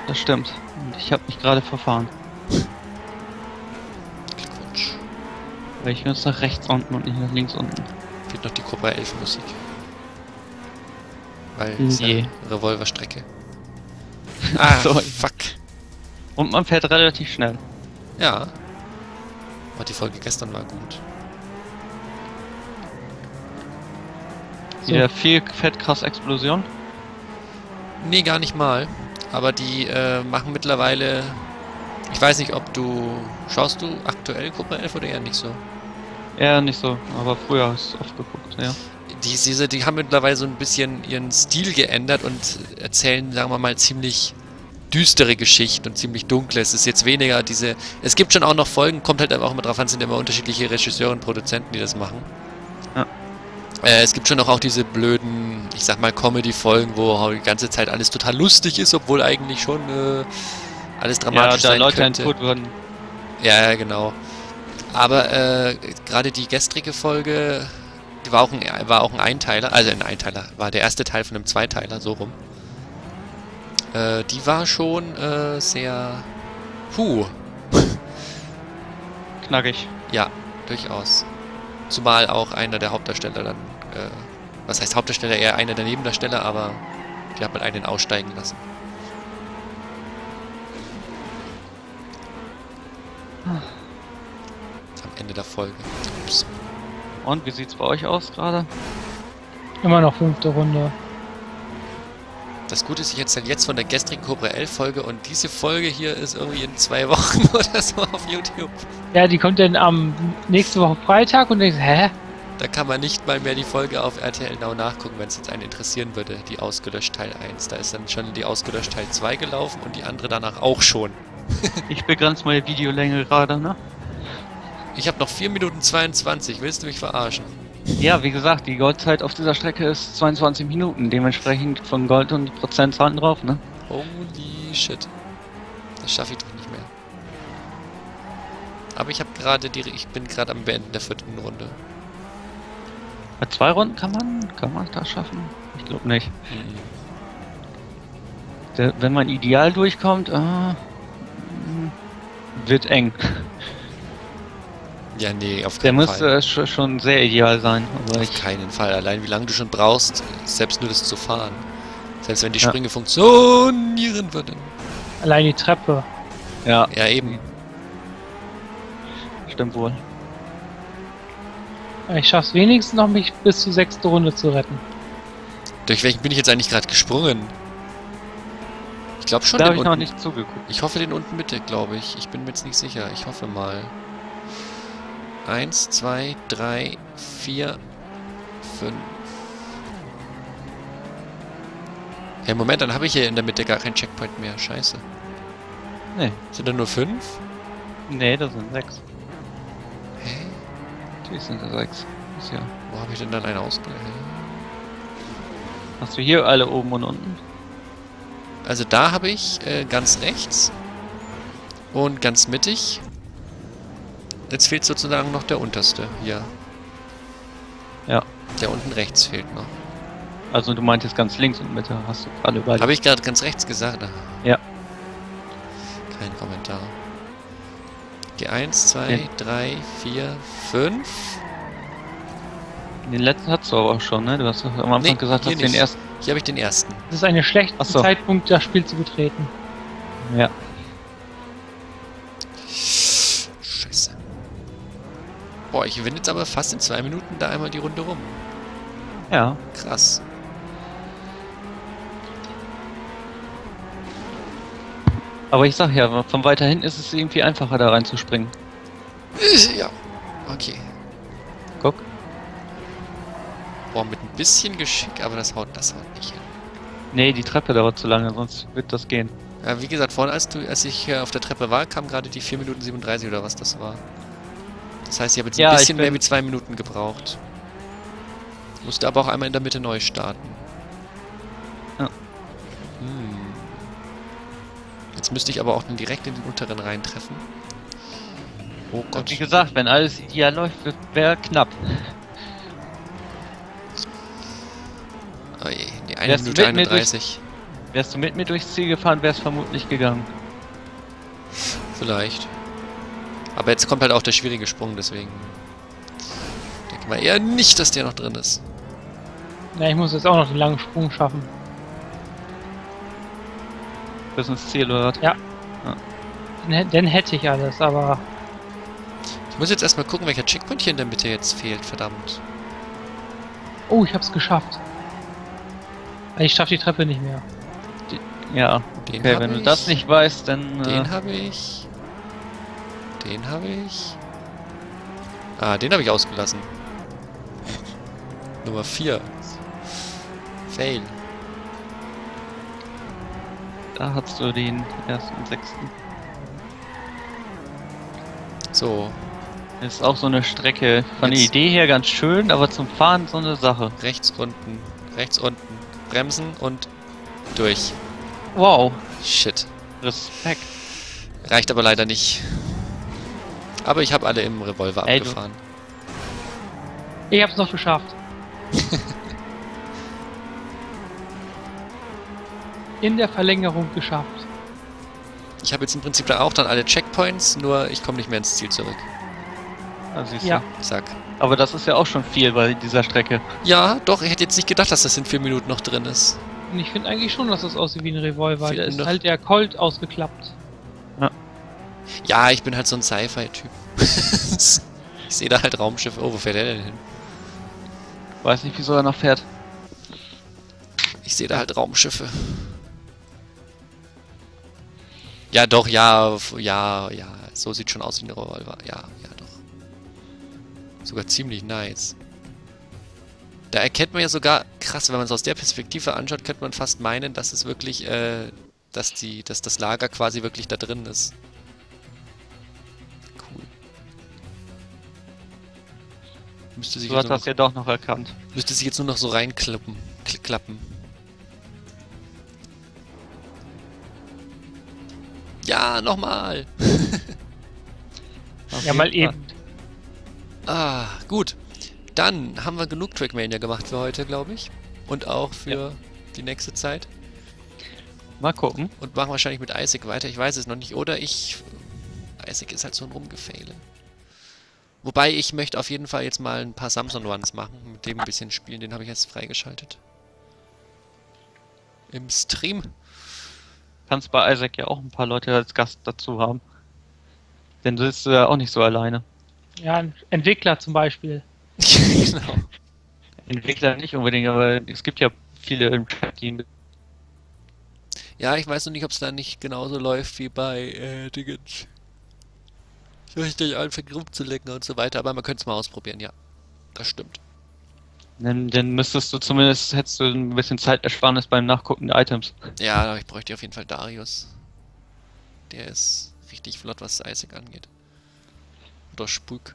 das stimmt. Und ich habe mich gerade verfahren. Glückwunsch. Weil ich will jetzt nach rechts unten und nicht nach links unten. Fehlt noch die Cobra elf Musik. Weil nee. Ist eine Revolverstrecke. Ah, so, fuck. Und man fährt relativ schnell. Ja. Oh, die Folge gestern war gut. So. Ja, viel fett krass Explosion? Nee, gar nicht mal. Aber die äh, machen mittlerweile... Ich weiß nicht, ob du... Schaust du aktuell Cobra elf oder eher nicht so? Eher nicht so, aber früher hast du oft geguckt, ja. Die, diese, die haben mittlerweile so ein bisschen ihren Stil geändert und erzählen, sagen wir mal, ziemlich... düstere Geschichten und ziemlich dunkle. Es ist jetzt weniger diese... Es gibt schon auch noch Folgen, kommt halt auch immer drauf an, sind immer unterschiedliche Regisseure und Produzenten, die das machen. Ja. Äh, es gibt schon noch auch diese blöden, ich sag mal, Comedy-Folgen, wo die ganze Zeit alles total lustig ist, obwohl eigentlich schon äh, alles dramatisch ja, da sein Leute könnte. Entführt wurden. Ja, ja, genau. Aber äh, gerade die gestrige Folge war auch, ein, war auch ein Einteiler, also ein Einteiler, war der erste Teil von einem Zweiteiler, so rum. Die war schon äh, sehr... Puh. Knackig. Ja, durchaus. Zumal auch einer der Hauptdarsteller dann äh, Was heißt Hauptdarsteller? Eher einer der Nebendarsteller, aber die hat man einen aussteigen lassen. Am Ende der Folge. Ups. Und wie sieht's bei euch aus gerade? Immer noch fünfte Runde. Das Gute ist, ich erzähle jetzt von der gestrigen Cobra elf Folge und diese Folge hier ist irgendwie in zwei Wochen oder so auf YouTube. Ja, die kommt dann am nächste Woche Freitag und denkst, hä? Da kann man nicht mal mehr die Folge auf R T L Now nachgucken, wenn es jetzt einen interessieren würde, die ausgelöscht Teil eins. Da ist dann schon die ausgelöscht Teil zwei gelaufen und die andere danach auch schon. Ich begrenze meine Videolänge gerade, ne? Ich habe noch vier Minuten zweiundzwanzig, willst du mich verarschen? Ja, wie gesagt, die Goldzeit auf dieser Strecke ist zweiundzwanzig Minuten, dementsprechend von Gold und Prozentzahlen drauf, ne? Holy shit. Das schaffe ich doch nicht mehr. Aber ich habe gerade die... ich bin gerade am Beenden der vierten Runde. Bei zwei Runden kann man... kann man das schaffen? Ich glaube nicht. Mhm. Der, wenn man ideal durchkommt, äh, wird eng. Ja, nee, auf keinen Fall. Der müsste äh, schon sehr ideal sein. Aber auf keinen Fall. Allein wie lange du schon brauchst, selbst nur das zu fahren. Selbst wenn die ja. Sprünge funktionieren würden. Allein die Treppe. Ja. Ja, eben. Stimmt wohl. Ich schaff's wenigstens noch, mich bis zur sechsten Runde zu retten. Durch welchen bin ich jetzt eigentlich gerade gesprungen? Ich glaube schon, da habe ich noch nicht zugeguckt. Ich hoffe den unten Mitte, glaube ich. Ich bin mir jetzt nicht sicher. Ich hoffe mal. Eins, zwei, drei, vier, fünf. Hey, Moment, dann habe ich hier in der Mitte gar keinen Checkpoint mehr. Scheiße. Nee. Sind da nur fünf? Nee, da sind sechs. Hä? Hey? Natürlich sind da sechs. Ist ja. Wo habe ich denn dann einen ausgelöst? Hast du hier alle oben und unten? Also da habe ich äh, ganz rechts und ganz mittig. Jetzt fehlt sozusagen noch der unterste, hier. Ja. Der unten rechts fehlt noch. Also du meintest ganz links und Mitte, hast du alle beide. Habe ich gerade ganz rechts gesagt? Aha. Ja. Kein Kommentar. Die eins, zwei, drei, vier, fünf. Den letzten hattest du aber auch schon, ne? Du hast am Anfang nee, gesagt, dass den ersten... Hier habe ich den ersten. Das ist ein schlechter so. Zeitpunkt, das Spiel zu betreten. Ja. Boah, ich bin jetzt aber fast in zwei Minuten da einmal die Runde rum. Ja. Krass. Aber ich sag ja, von weiter hin ist es irgendwie einfacher da reinzuspringen. Ja. Okay. Guck. Boah, mit ein bisschen Geschick, aber das haut, das haut nicht hin. Nee, die Treppe dauert zu lange, sonst wird das gehen. Ja, wie gesagt, vorhin als, du, als ich hier auf der Treppe war, kam gerade die vier Minuten siebenunddreißig oder was das war. Das heißt, ich habe jetzt ja, ein bisschen mehr wie zwei Minuten gebraucht. Musste aber auch einmal in der Mitte neu starten. Ja. Hm. Jetzt müsste ich aber auch dann direkt in den unteren Reihen treffen. Oh Gott. Und wie gesagt, wenn alles ideal läuft, wäre knapp. Oh je, die eine Minute einunddreißig. Wärst du mit mir durchs Ziel gefahren, wär's vermutlich gegangen. Vielleicht. Aber jetzt kommt halt auch der schwierige Sprung, deswegen denke mal eher nicht, dass der noch drin ist. Na, ich muss jetzt auch noch den langen Sprung schaffen. Bis ins Ziel, oder? Ja. ja. Dann, dann hätte ich alles, aber... Ich muss jetzt erstmal gucken, welcher Checkpoint hier in der Mitte jetzt fehlt, verdammt. Oh, ich hab's geschafft. Ich schaff die Treppe nicht mehr. Die, ja, den okay, wenn ich. du das nicht weißt, dann... Den äh, habe ich... Den habe ich... Ah, den habe ich ausgelassen. Nummer vier. Fail. Da hast du den ersten sechsten. So. Ist auch so eine Strecke. Von Jetzt. der Idee her ganz schön, aber zum Fahren so eine Sache. Rechts unten. Rechts unten. Bremsen und durch. Wow. Shit. Respekt. Reicht aber leider nicht. Aber ich habe alle im Revolver Ey, abgefahren. Du. Ich hab's noch geschafft. In der Verlängerung geschafft. Ich habe jetzt im Prinzip da auch dann alle Checkpoints, nur ich komme nicht mehr ins Ziel zurück. Ah, siehst du. Ja. Zack. Aber das ist ja auch schon viel bei dieser Strecke. Ja, doch, ich hätte jetzt nicht gedacht, dass das in vier Minuten noch drin ist. Und ich finde eigentlich schon, dass das aussieht wie ein Revolver. Der ist halt der Colt ausgeklappt. Ja. Ja, ich bin halt so ein Sci-Fi-Typ. Ich sehe da halt Raumschiffe. Oh, wo fährt der denn hin? Weiß nicht, wieso er noch fährt. Ich sehe da halt Raumschiffe. Ja, doch, ja, ja, ja. So sieht schon aus wie ein Revolver. Ja, ja, doch. Sogar ziemlich nice. Da erkennt man ja sogar, krass, wenn man es aus der Perspektive anschaut, könnte man fast meinen, dass es wirklich, äh, dass die, dass das Lager quasi wirklich da drin ist. Cool. Müsste sich so hat das ja doch noch erkannt. Müsste sich jetzt nur noch so reinklappen. Klappen. Ja, nochmal! Ja, mal eben. Ah, gut. Dann haben wir genug Trackmania gemacht für heute, glaube ich. Und auch für ja. die nächste Zeit. Mal gucken. Und machen wahrscheinlich mit Isaac weiter. Ich weiß es noch nicht. Oder ich... Isaac ist halt so ein Rumgefaile. Wobei, ich möchte auf jeden Fall jetzt mal ein paar Samson Ones machen. Mit dem ein bisschen spielen. Den habe ich jetzt freigeschaltet. Im Stream. Kannst bei Isaac ja auch ein paar Leute als Gast dazu haben. Denn du bist ja auch nicht so alleine. Ja, ein Entwickler zum Beispiel. Genau. Entwickler nicht unbedingt, aber es gibt ja viele im Chat, die... Ja, ich weiß noch nicht, ob es da nicht genauso läuft wie bei äh, Dingens. So richtig anfängt rumzulecken und so weiter, aber man könnte es mal ausprobieren, ja. Das stimmt. Dann, dann müsstest du zumindest, hättest du ein bisschen Zeitersparnis beim Nachgucken der Items. Ja, aber ich bräuchte auf jeden Fall Darius. Der ist richtig flott, was Isaac angeht. Oder Spuk.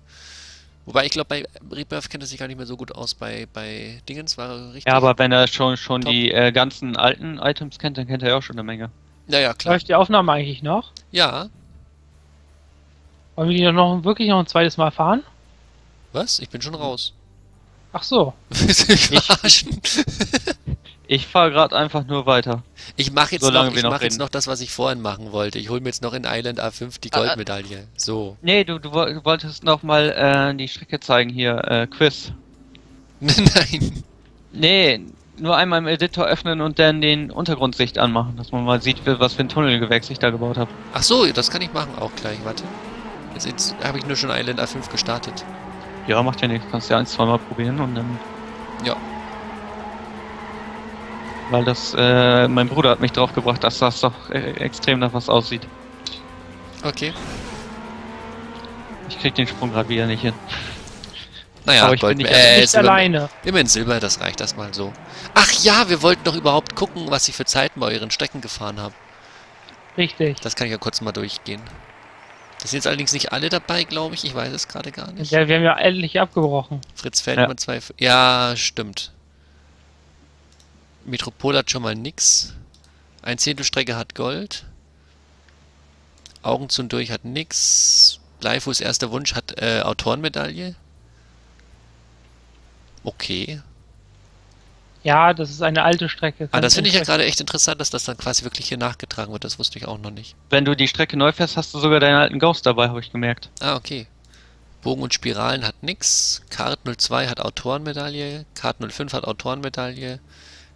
Wobei, ich glaube, bei Rebirth kennt er sich gar nicht mehr so gut aus. Bei, bei Dingens war er richtig. Ja, aber wenn er schon, schon die äh, ganzen alten Items kennt, dann kennt er ja auch schon eine Menge. Naja, klar. Läuft die Aufnahme eigentlich noch? Ja. Wollen wir die doch noch wirklich noch ein zweites Mal fahren? Was? Ich bin schon raus. Ach so. Willst du mich verarschen? Ich fahre gerade einfach nur weiter. Ich mache jetzt, noch, ich noch, mach jetzt noch das, was ich vorhin machen wollte. Ich hole mir jetzt noch in Island A fünf die Goldmedaille. Ah, so. Nee, du, du wolltest noch mal äh, die Strecke zeigen hier. Äh, Quiz. Nein. Nee, nur einmal im Editor öffnen und dann den Untergrundsicht anmachen, dass man mal sieht, was für ein Tunnelgewächs ich da gebaut habe. Ach so, das kann ich machen auch gleich. Warte. Jetzt, jetzt habe ich nur schon Island A fünf gestartet. Ja, macht ja nichts. Kannst ja ein, zwei Mal probieren und dann... Ja. Weil das, äh, mein Bruder hat mich drauf gebracht, dass das doch äh, extrem nach was aussieht. Okay. Ich krieg den Sprung gerade wieder nicht hin. Naja, aber ich bin nicht, äh, nicht alleine. Immer in Silber, das reicht das mal so. Ach ja, wir wollten doch überhaupt gucken, was ich für Zeiten bei euren Strecken gefahren habe. Richtig. Das kann ich ja kurz mal durchgehen. Das sind jetzt allerdings nicht alle dabei, glaube ich. Ich weiß es gerade gar nicht. Ja, wir haben ja endlich abgebrochen. Fritz Feldmann zwei. Ja, stimmt. Metropol hat schon mal nix. Ein Zehntelstrecke hat Gold. Augen zu und durch hat nix. Bleifuß erster Wunsch hat äh, Autorenmedaille. Okay. Ja, das ist eine alte Strecke. Ah, das finde ich ja gerade echt interessant, dass das dann quasi wirklich hier nachgetragen wird. Das wusste ich auch noch nicht. Wenn du die Strecke neu fährst, hast du sogar deinen alten Ghost dabei, habe ich gemerkt. Ah, okay. Bogen und Spiralen hat nix. Kart null zwei hat Autorenmedaille. Kart null fünf hat Autorenmedaille.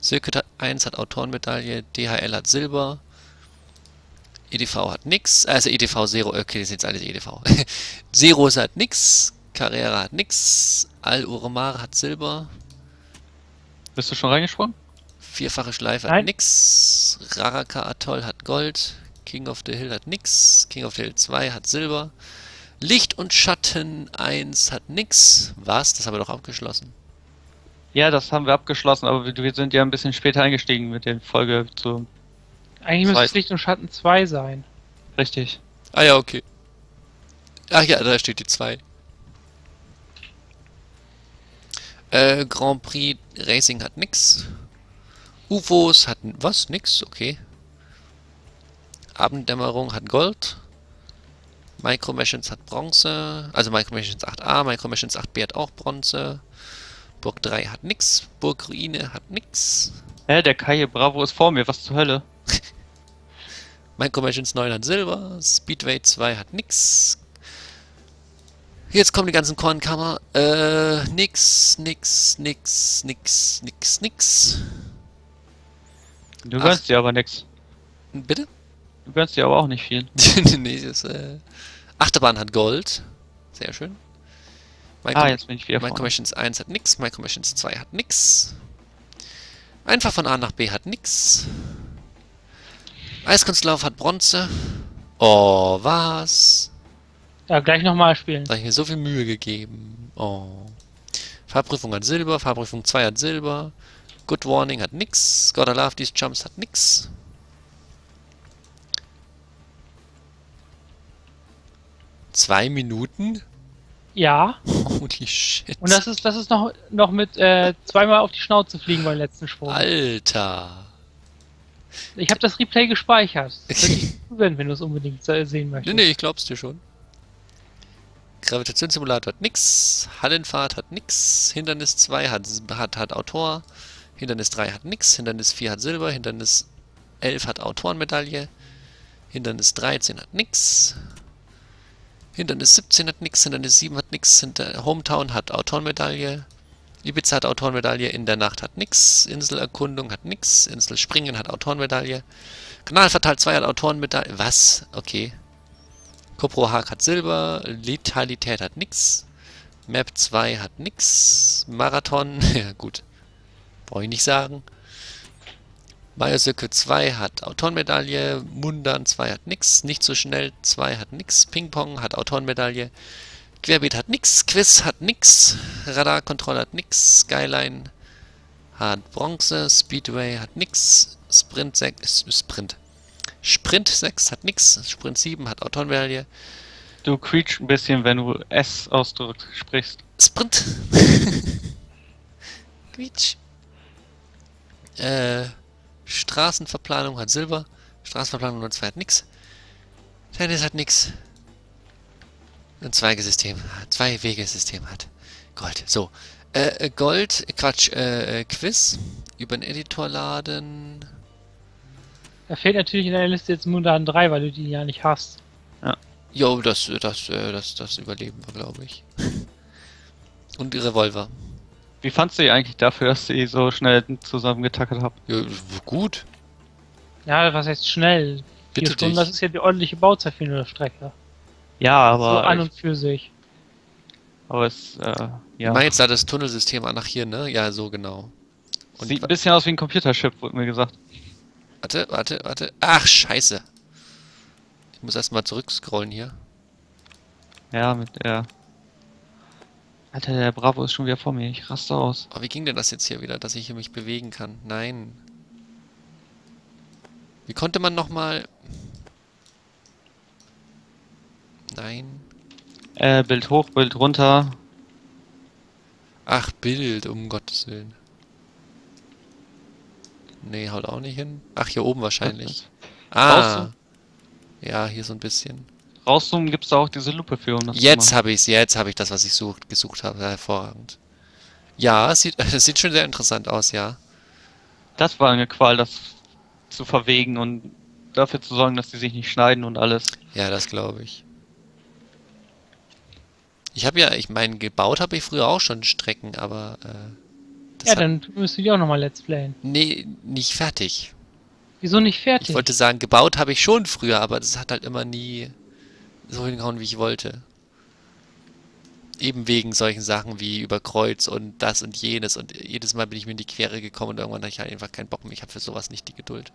Circuit eins hat Autorenmedaille, D H L hat Silber, E D V hat nix, also E D V Zero, okay, das sind jetzt alles E D V. Zeros hat nix, Carrera hat nix, Al-Urmar hat Silber. Bist du schon reingesprungen? Vierfache Schleife Nein. hat nix, Raraka Atoll hat Gold, King of the Hill hat nix, King of the Hill zwei hat Silber, Licht und Schatten eins hat nix. Was? Das haben wir doch abgeschlossen. Ja, das haben wir abgeschlossen, aber wir, wir sind ja ein bisschen später eingestiegen mit der Folge zu... Eigentlich müsste es Licht und Schatten zwei sein. Richtig. Ah ja, okay. Ach ja, da steht die zwei. Äh, Grand Prix Racing hat nix. U F Os hatten... Was? Nix? Okay. Abenddämmerung hat Gold. Micromissions hat Bronze. Also Micromissions acht a, Micromissions acht b hat auch Bronze. Burg drei hat nix, Burg Ruine hat nix. Hä, äh, der Kaye Bravo ist vor mir, was zur Hölle? Micromissions neun hat Silber, Speedway zwei hat nix. Jetzt kommen die ganzen Kornkammer. Äh, nix, nix, nix, nix, nix, nix. Du gönnst Ach. dir aber nix. Bitte? Du gönnst dir aber auch nicht viel. Nee, das, äh... Achterbahn hat Gold. Sehr schön. Mein ah, jetzt bin ich wieder vorne. My Commissions eins hat nix, My Commissions zwei hat nix. Einfach von A nach B hat nix. Eiskunstlauf hat Bronze. Oh, was? Ja, gleich nochmal spielen. Da habe ich mir so viel Mühe gegeben. Oh. Fahrprüfung hat Silber, Fahrprüfung zwei hat Silber. Good Warning hat nix. God I Love These Jumps hat nix. Zwei Minuten? Ja. Holy shit. Und das ist, das ist noch, noch mit äh, zweimal auf die Schnauze fliegen beim letzten Sprung. Alter. Ich habe das Replay gespeichert. Das würde ich zuwenden, wenn du es unbedingt sehen möchtest. Nee, nee, ich glaub's dir schon. Gravitationssimulator hat nix, Hallenfahrt hat nix, Hindernis zwei hat, hat, hat Autor, Hindernis drei hat nix, Hindernis vier hat Silber, Hindernis elf hat Autorenmedaille, Hindernis dreizehn hat nix, Hindernis siebzehn hat nix, Hindernis sieben hat nix, Hinter Hometown hat Autorenmedaille, Ibiza hat Autorenmedaille, In der Nacht hat nix, Inselerkundung hat nix, Inselspringen hat Autorenmedaille, Kanalverteil zwei hat Autorenmedaille, was? Okay. Cobra elf hat Silber, Letalität hat nix, Map zwei hat nix, Marathon, ja gut, brauche ich nicht sagen. Biosöcke zwei hat Autorenmedaille, Mundan zwei hat nix, Nicht so schnell zwei hat nix, Ping-Pong hat Autorenmedaille, Querbeet hat nix, Quiz hat nix, Radarkontrolle hat nix, Skyline hat Bronze, Speedway hat nix, Sprint sechs, Sprint. Sprint sechs hat nix, Sprint sieben hat Autorenmedaille. Du quietsch ein bisschen, wenn du S ausdrückst, sprichst. Sprint! Quietsch. Äh, Straßenverplanung hat Silber, Straßenverplanung null zwei hat nix, Tennis hat nix. Ein Zweigesystem, Zwei-Wege-System hat Gold. So, äh, Gold, Quatsch, äh, Quiz, über den Editor laden. Da fehlt natürlich in der Liste jetzt Mundan drei, weil du die ja nicht hast. Ja. Jo, das, das, das, das überleben wir, glaube ich. Und die Revolver. Wie fandst du die eigentlich dafür, dass ich so schnell zusammengetackert habe? Ja, gut. Ja, was heißt schnell? Bitte vier Stunden, das ist ja die ordentliche Bauzeit für eine Strecke. Ja, aber... So an und für sich. Aber es, äh, ja. Ich meine jetzt da das Tunnelsystem nach hier, ne? Ja, so genau. Und sieht ein bisschen aus wie ein Computerchip, wurde mir gesagt. Warte, warte, warte. Ach, scheiße. Ich muss erstmal zurückscrollen hier. Ja, mit der... Alter, der Bravo ist schon wieder vor mir. Ich raste aus. Aber wie ging denn das jetzt hier wieder, dass ich hier mich bewegen kann? Nein. Wie konnte man nochmal... Nein. Äh, Bild hoch, Bild runter. Ach, Bild, um Gottes Willen. Nee, haut auch nicht hin. Ach, hier oben wahrscheinlich. Ah. Ja, hier so ein bisschen. Rauszoomen gibt's da auch diese Lupe für. Um das jetzt habe ich's, jetzt habe ich das, was ich sucht, gesucht habe. Hervorragend. Ja, es sieht, es sieht schon sehr interessant aus, ja. Das war eine Qual, das zu verwegen und dafür zu sorgen, dass die sich nicht schneiden und alles. Ja, das glaube ich. Ich habe ja, ich meine, gebaut habe ich früher auch schon Strecken, aber... Äh Das ja, dann müsst du die auch nochmal Let's Playen. Nee, nicht fertig. Wieso nicht fertig? Ich wollte sagen, gebaut habe ich schon früher, aber das hat halt immer nie so hingehauen, wie ich wollte. Eben wegen solchen Sachen wie über Kreuz und das und jenes. Und jedes Mal bin ich mir in die Quere gekommen und irgendwann hatte ich halt einfach keinen Bock mehr. Ich habe für sowas nicht die Geduld.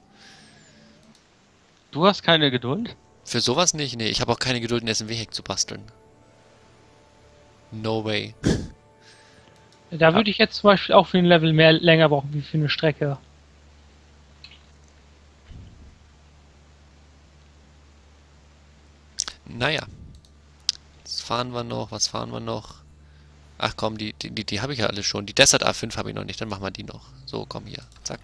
Du hast keine Geduld? Für sowas nicht, nee. Ich habe auch keine Geduld, einen S M W-Hack zu basteln. No way. Da würde ich jetzt zum Beispiel auch für ein Level mehr länger brauchen, wie für eine Strecke. Naja. Jetzt fahren wir noch, was fahren wir noch? Ach komm, die, die, die, die habe ich ja alle schon. Die Desert A fünf habe ich noch nicht, dann machen wir die noch. So, komm hier, zack.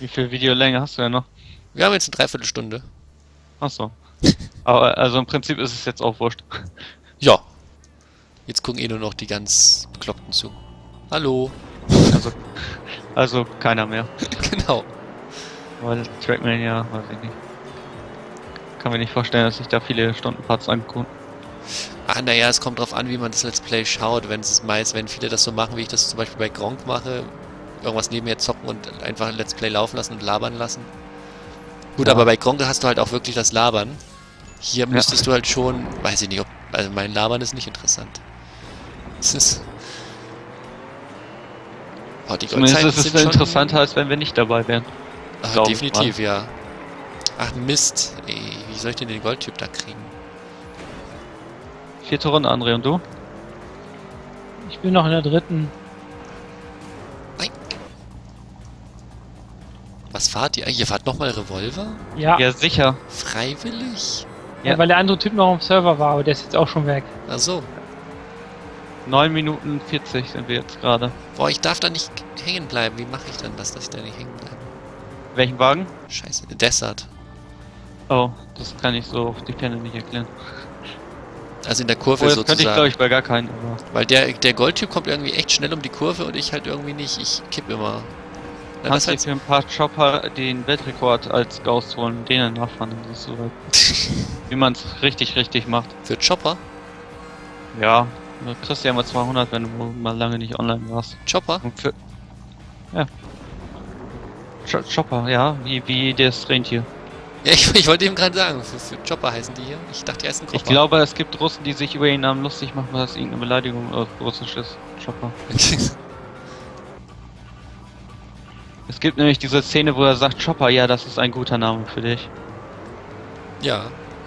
Wie viel Videolänge hast du denn noch? Wir haben jetzt eine Dreiviertelstunde. Ach so. Aber also im Prinzip ist es jetzt auch wurscht. Ja. Jetzt gucken eh nur noch die ganz Bekloppten zu. Hallo. Also, also keiner mehr. Genau. Weil Trackman ja, weiß ich nicht. Kann mir nicht vorstellen, dass sich da viele Stundenparts angucken. Ah, naja, es kommt drauf an, wie man das Let's Play schaut. Wenn es meist, wenn viele das so machen, wie ich das zum Beispiel bei Gronkh mache, irgendwas nebenher zocken und einfach Let's Play laufen lassen und labern lassen. Gut, ja. Aber bei Gronkh hast du halt auch wirklich das Labern. Hier müsstest ja. du halt schon, weiß ich nicht, ob, also mein Labern ist nicht interessant. Es ist... Oh, die Zumindest ist es interessanter, als wenn wir nicht dabei wären. Ach, definitiv, mal. ja. Ach Mist, ey, wie soll ich denn den Goldtyp da kriegen? Vierte Runde, André, und du? Ich bin noch in der dritten. Nein. Was fahrt ihr? Ihr fahrt nochmal Revolver? Ja. Ja, sicher. Freiwillig? Ja, ja, weil der andere Typ noch am Server war, aber der ist jetzt auch schon weg. Ach so. neun Minuten vierzig sind wir jetzt gerade. Boah, ich darf da nicht hängen bleiben. Wie mache ich denn das, dass ich da nicht hängen bleibe? Welchen Wagen? Scheiße, Desert. Oh, das kann ich so auf die Ferne nicht erklären. Also in der Kurve oh, sozusagen. Könnte ich, glaube ich, bei gar keinen. Aber. Weil der, der Goldtyp kommt irgendwie echt schnell um die Kurve und ich halt irgendwie nicht. Ich kipp immer. Dann kannst du für ein paar Chopper den Weltrekord als Ghost holen, denen nachfahren. Das ist so weit. Wie man es richtig, richtig macht. Für Chopper? Ja. Du kriegst ja mal zweihundert, wenn du mal lange nicht online warst. Chopper? Für, ja. Chopper, ja, wie, wie das Rentier. Ja, ich, ich wollte eben gerade sagen, für, für Chopper heißen die hier. Ich dachte, die heißen Chopper. Ich glaube, es gibt Russen, die sich über ihren Namen lustig machen, weil das irgendeine Beleidigung aus Russisch ist. Chopper. Es gibt nämlich diese Szene, wo er sagt, Chopper, ja, das ist ein guter Name für dich. Ja,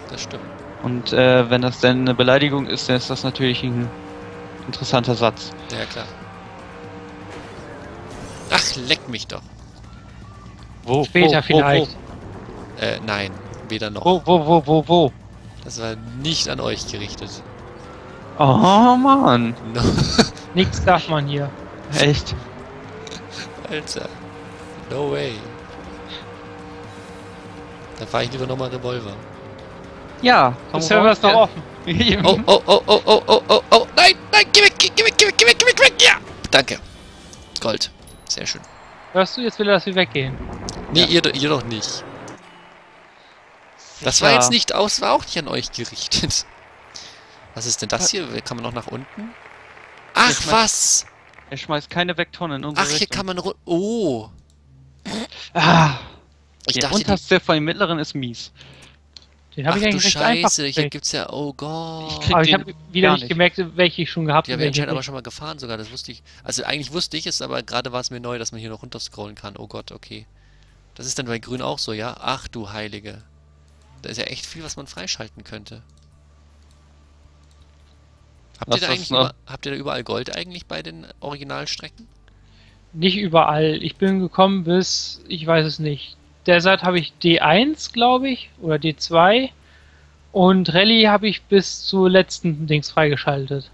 das stimmt. Und äh, wenn das denn eine Beleidigung ist, dann ist das natürlich ein interessanter Satz. Ja, klar. Ach, leck mich doch. Wo? Später wo, vielleicht. Wo, wo? Äh, nein, weder noch. Wo, wo, wo, wo, wo? Das war nicht an euch gerichtet. Oh, Mann. No. Nichts darf man hier. Echt? Alter. No way. Da fahre ich lieber nochmal Revolver. Ja, der Server ist noch offen. Oh, oh, oh, oh, oh, oh, oh, oh, nein, nein, geh weg, geh weg, geh weg, geh weg, geh weg, geh weg, ja! Danke. Gold. Sehr schön. Hörst du, jetzt will er, dass wir weggehen? Nee, ja. ihr, ihr doch nicht. Das war jetzt nicht aus, war auch nicht an euch gerichtet. Was ist denn das hier? Kann man noch nach unten? Ach, er was? Er schmeißt keine Vektoren in unsere Ach, hier Richtung. Kann man runter. Oh. Ah. Ich der dachte, unterste von den mittleren ist mies. Den hab Ach ich eigentlich du recht Scheiße, hier gibt's ja, oh Gott. Ich aber ich habe wieder nicht, nicht gemerkt, welche ich schon gehabt habe. Die habe ich anscheinend aber schon mal gefahren sogar, das wusste ich. Also eigentlich wusste ich es, aber gerade war es mir neu, dass man hier noch runter scrollen kann. Oh Gott, okay. Das ist dann bei Grün auch so, ja? Ach du Heilige. Da ist ja echt viel, was man freischalten könnte. Habt was ihr da eigentlich über, habt ihr da überall Gold eigentlich bei den Originalstrecken? Nicht überall. Ich bin gekommen bis, ich weiß es nicht. Desert habe ich D eins, glaube ich, oder D zwei. Und Rallye habe ich bis zur letzten Dings freigeschaltet.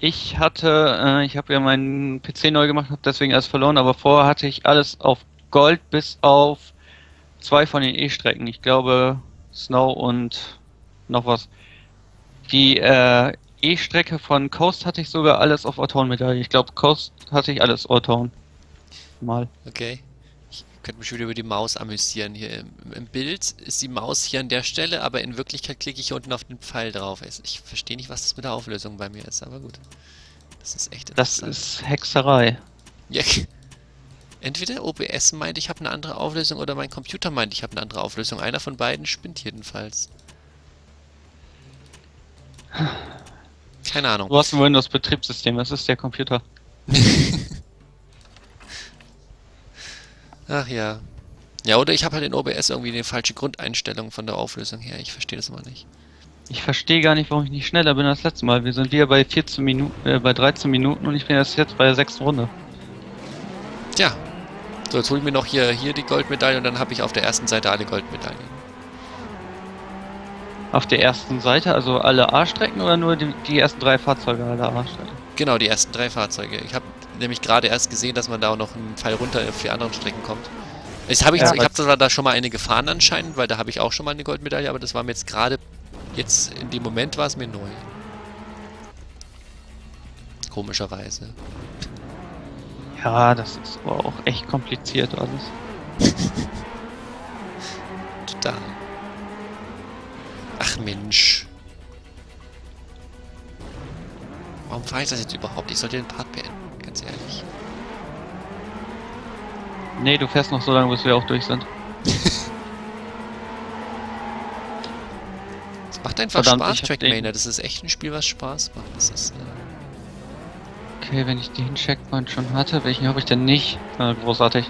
Ich hatte, äh, ich habe ja meinen P C neu gemacht, habe deswegen alles verloren, aber vorher hatte ich alles auf Gold bis auf zwei von den E-Strecken. Ich glaube, Snow und noch was. Die äh, E-Strecke von Coast hatte ich sogar alles auf Auton-Medaille. Ich glaube, Coast hatte ich alles Auton. Mal. Okay. Ich könnte mich wieder über die Maus amüsieren. Hier im, im Bild ist die Maus hier an der Stelle, aber in Wirklichkeit klicke ich hier unten auf den Pfeil drauf. Ich verstehe nicht, was das mit der Auflösung bei mir ist, aber gut. Das ist echt interessant. Das ist Hexerei. Ja. Entweder O B S meint, ich habe eine andere Auflösung, oder mein Computer meint, ich habe eine andere Auflösung. Einer von beiden spinnt jedenfalls. Keine Ahnung. Du hast ein Windows-Betriebssystem, das ist der Computer. Ach ja. Ja, oder ich habe halt in O B S irgendwie eine falsche Grundeinstellung von der Auflösung her. Ich verstehe das immer nicht. Ich verstehe gar nicht, warum ich nicht schneller bin als das letzte Mal. Wir sind wieder bei vierzehn Minuten, äh, bei dreizehn Minuten und ich bin erst jetzt bei der sechsten Runde. Tja. So, jetzt hole ich mir noch hier, hier die Goldmedaille und dann habe ich auf der ersten Seite alle Goldmedaillen. Auf der ersten Seite? Also alle A-Strecken oder nur die, die ersten drei Fahrzeuge aller A-Strecken? Genau, die ersten drei Fahrzeuge. Ich habe nämlich gerade erst gesehen, dass man da auch noch einen Pfeil runter auf die anderen Strecken kommt. Ich habe ja, ich hab sogar da schon mal eine gefahren anscheinend, weil da habe ich auch schon mal eine Goldmedaille, aber das war mir jetzt gerade, jetzt in dem Moment war es mir neu. Komischerweise. Ja, das ist aber auch echt kompliziert alles. Total. Ach Mensch. Warum fahre ich das jetzt überhaupt? Ich sollte den Part beenden, ganz ehrlich. Nee, du fährst noch so lange, bis wir auch durch sind. Es macht einfach Verdammt, Spaß, Trackmania. Das ist echt ein Spiel, was Spaß macht. Das ist, äh okay, wenn ich den Checkpoint schon hatte, welchen habe ich denn nicht? Äh, großartig.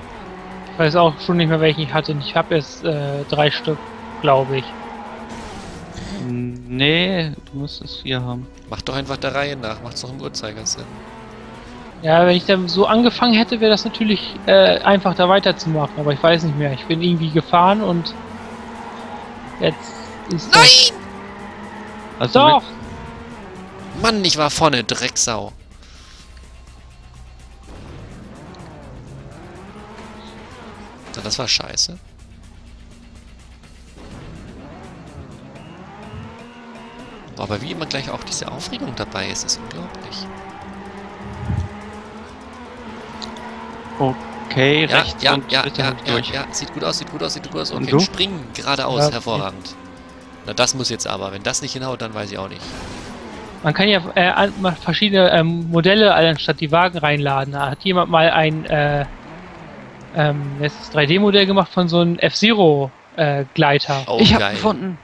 Ich weiß auch schon nicht mehr, welchen ich hatte. Ich habe jetzt äh, drei Stück, glaube ich. Nee, du musst es vier haben. Mach doch einfach der Reihe nach, mach's doch im Uhrzeigersinn. Ja, wenn ich dann so angefangen hätte, wäre das natürlich äh, einfach da weiterzumachen, aber ich weiß nicht mehr. Ich bin irgendwie gefahren und jetzt ist Nein! Also doch! Mann, ich war vorne, Drecksau. So, das war scheiße. Aber wie immer gleich auch diese Aufregung dabei ist, ist unglaublich. Okay, ja, rechts ja, und ja, bitte ja, ja, durch. Ja, sieht gut aus, sieht gut aus, sieht gut aus. Okay, springen geradeaus, ja, hervorragend. Okay. Na, das muss jetzt aber. Wenn das nicht hinhaut, dann weiß ich auch nicht. Man kann ja äh, verschiedene ähm, Modelle anstatt die Wagen reinladen. Da hat jemand mal ein äh, ähm, drei D-Modell gemacht von so einem F-Zero-Gleiter. Äh, oh, ich habe gefunden.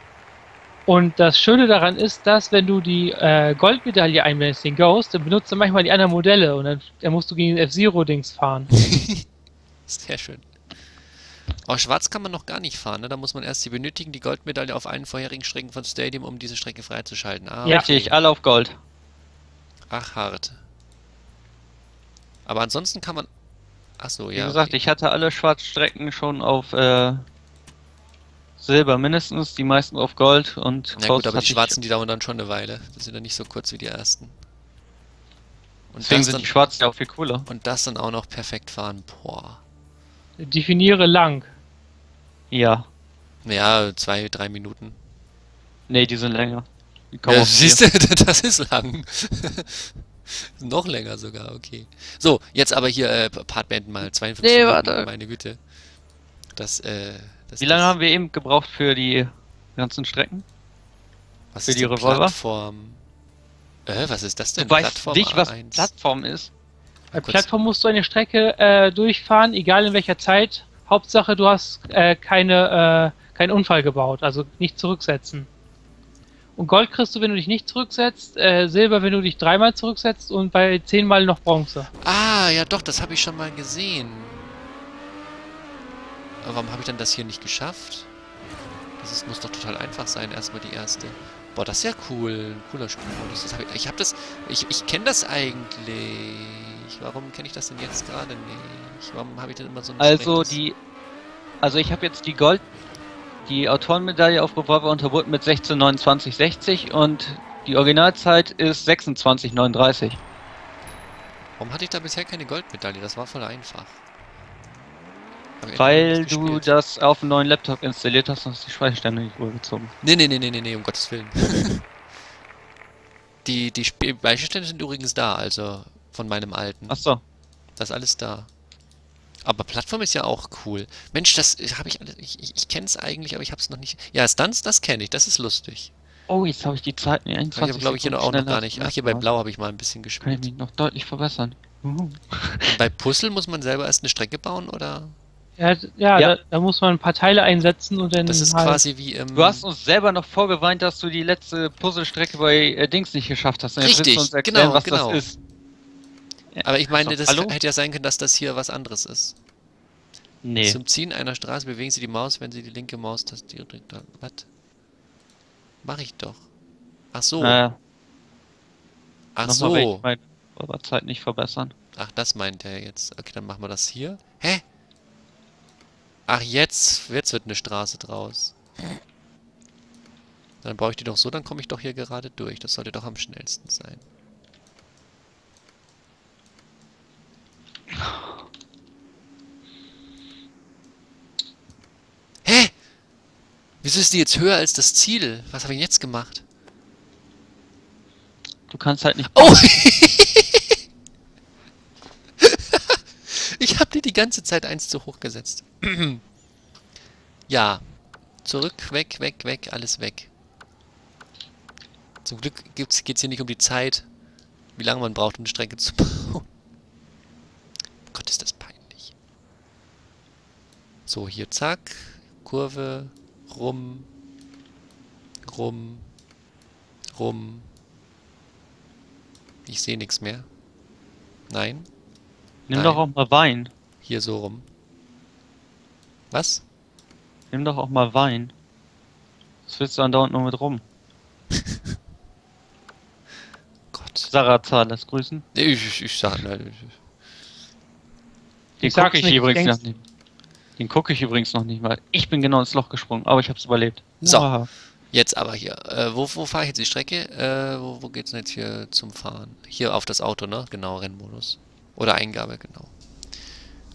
Und das Schöne daran ist, dass wenn du die äh, Goldmedaille einblendest, den Ghost, dann benutzt du manchmal die anderen Modelle und dann, dann musst du gegen den F-Zero-Dings fahren. Sehr schön. Auch schwarz kann man noch gar nicht fahren, ne? Da muss man erst die benötigen, die Goldmedaille auf allen vorherigen Strecken von Stadium, um diese Strecke freizuschalten. Ah, ja, richtig, alle auf Gold. Ach, hart. Aber ansonsten kann man... Achso, ja. Wie gesagt, okay. Ich hatte alle Schwarzstrecken schon auf... Äh Silber mindestens, die meisten auf Gold und... Na gut, aber die Schwarzen, die dauern dann schon eine Weile. Das sind dann nicht so kurz wie die ersten. Und deswegen sind die Schwarzen ja auch viel cooler. Und das dann auch noch perfekt fahren. Boah. Definiere lang. Ja. Ja, zwei, drei Minuten. Nee, die sind länger. Die kommen ja, siehst du, das ist lang. Noch länger sogar, okay. So, jetzt aber hier äh, Part beenden mal. zweiundfünfzig nee, Minuten, warte. Meine Güte. Das, äh... Das, Wie lange haben wir eben gebraucht für die ganzen Strecken? Was für ist die Revolver? Plattform? Äh, was ist das denn? Du weißt nicht, was Plattform ist. Bei Plattform musst du eine Strecke äh, durchfahren, egal in welcher Zeit. Hauptsache, du hast äh, keine, äh, keinen Unfall gebaut, also nicht zurücksetzen. Und Gold kriegst du, wenn du dich nicht zurücksetzt, äh, Silber, wenn du dich dreimal zurücksetzt und bei zehnmal noch Bronze. Ah, ja doch, das habe ich schon mal gesehen. Warum habe ich denn das hier nicht geschafft? Das ist, muss doch total einfach sein, erstmal die erste. Boah, das ist ja cool. Ein cooler Spielmodus. Das hab ich, ich hab das. Ich, ich kenne das eigentlich. Warum kenne ich das denn jetzt gerade nicht? Warum habe ich denn immer so ein Also die. Also ich habe jetzt die Gold. Die Autorenmedaille auf Revolver unterboten mit sechzehn neunundzwanzig sechzig und die Originalzeit ist sechsundzwanzig neununddreißig. Warum hatte ich da bisher keine Goldmedaille? Das war voll einfach. Weil du das auf einem neuen Laptop installiert hast und hast die Speicherstände nicht übergezogen. Nee, nee, nee, nee, nee, nee, um Gottes Willen. die die Speicherstände sind übrigens da, also von meinem alten. Ach so. Das ist alles da. Aber Plattform ist ja auch cool. Mensch, das habe ich alles. Ich, ich, ich kenne es eigentlich, aber ich habe es noch nicht. Ja, Stunts, das kenne ich, das ist lustig. Oh, jetzt habe ich die Zeit mir eingetragen. Ich habe, glaube ich, hier auch noch gar nicht. Ach, hier bei Blau habe ich mal ein bisschen gespielt. Kann ich mich noch deutlich verbessern. Und bei Puzzle muss man selber erst eine Strecke bauen, oder? Ja, ja, ja. Da, da muss man ein paar Teile einsetzen und dann... Das ist halt quasi wie im... Du hast uns selber noch vorgeweint, dass du die letzte Puzzlestrecke bei äh, Dings nicht geschafft hast. Und jetzt Richtig, uns erklären, genau, was genau. Das ist. Ja. Aber ich meine, das Hallo? Hätte ja sein können, dass das hier was anderes ist. Nee. Zum Ziehen einer Straße bewegen Sie die Maus, wenn Sie die linke Maustaste drückt. Was? Mach ich doch. Ach so. Naja. Ach so. Nochmal, ich meine Zeit nicht verbessern. Ach, das meint er jetzt. Okay, dann machen wir das hier. Hä? Ach, jetzt, jetzt wird eine Straße draus. Dann brauche ich die doch so, dann komme ich doch hier gerade durch. Das sollte doch am schnellsten sein. Hä? Wieso ist die jetzt höher als das Ziel? Was habe ich denn jetzt gemacht? Du kannst halt nicht... Oh! Ich hab dir die ganze Zeit eins zu hoch gesetzt. Ja. Zurück, weg, weg, weg, alles weg. Zum Glück geht's, geht's hier nicht um die Zeit. wie lange man braucht, um die Strecke zu bauen. Gott, ist das peinlich. So, hier, zack. Kurve. Rum. Rum. Rum. Ich sehe nichts mehr. Nein. Nimm Nein. doch auch mal Wein. Hier so rum. Was? Nimm doch auch mal Wein. Was willst du andauernd nur mit rum? Gott. Sarah Zahlers grüßen. Ich, ich, ich sag nicht. Den gucke ich übrigens noch nicht. Den gucke ich übrigens noch nicht mal. Ich bin genau ins Loch gesprungen, aber ich hab's überlebt. So. Wow. Jetzt aber hier. Äh, wo wo fahre ich jetzt die Strecke? Äh, wo, wo geht's denn jetzt hier zum Fahren? Hier auf das Auto, ne? Genau, Rennmodus. Oder Eingabe, genau.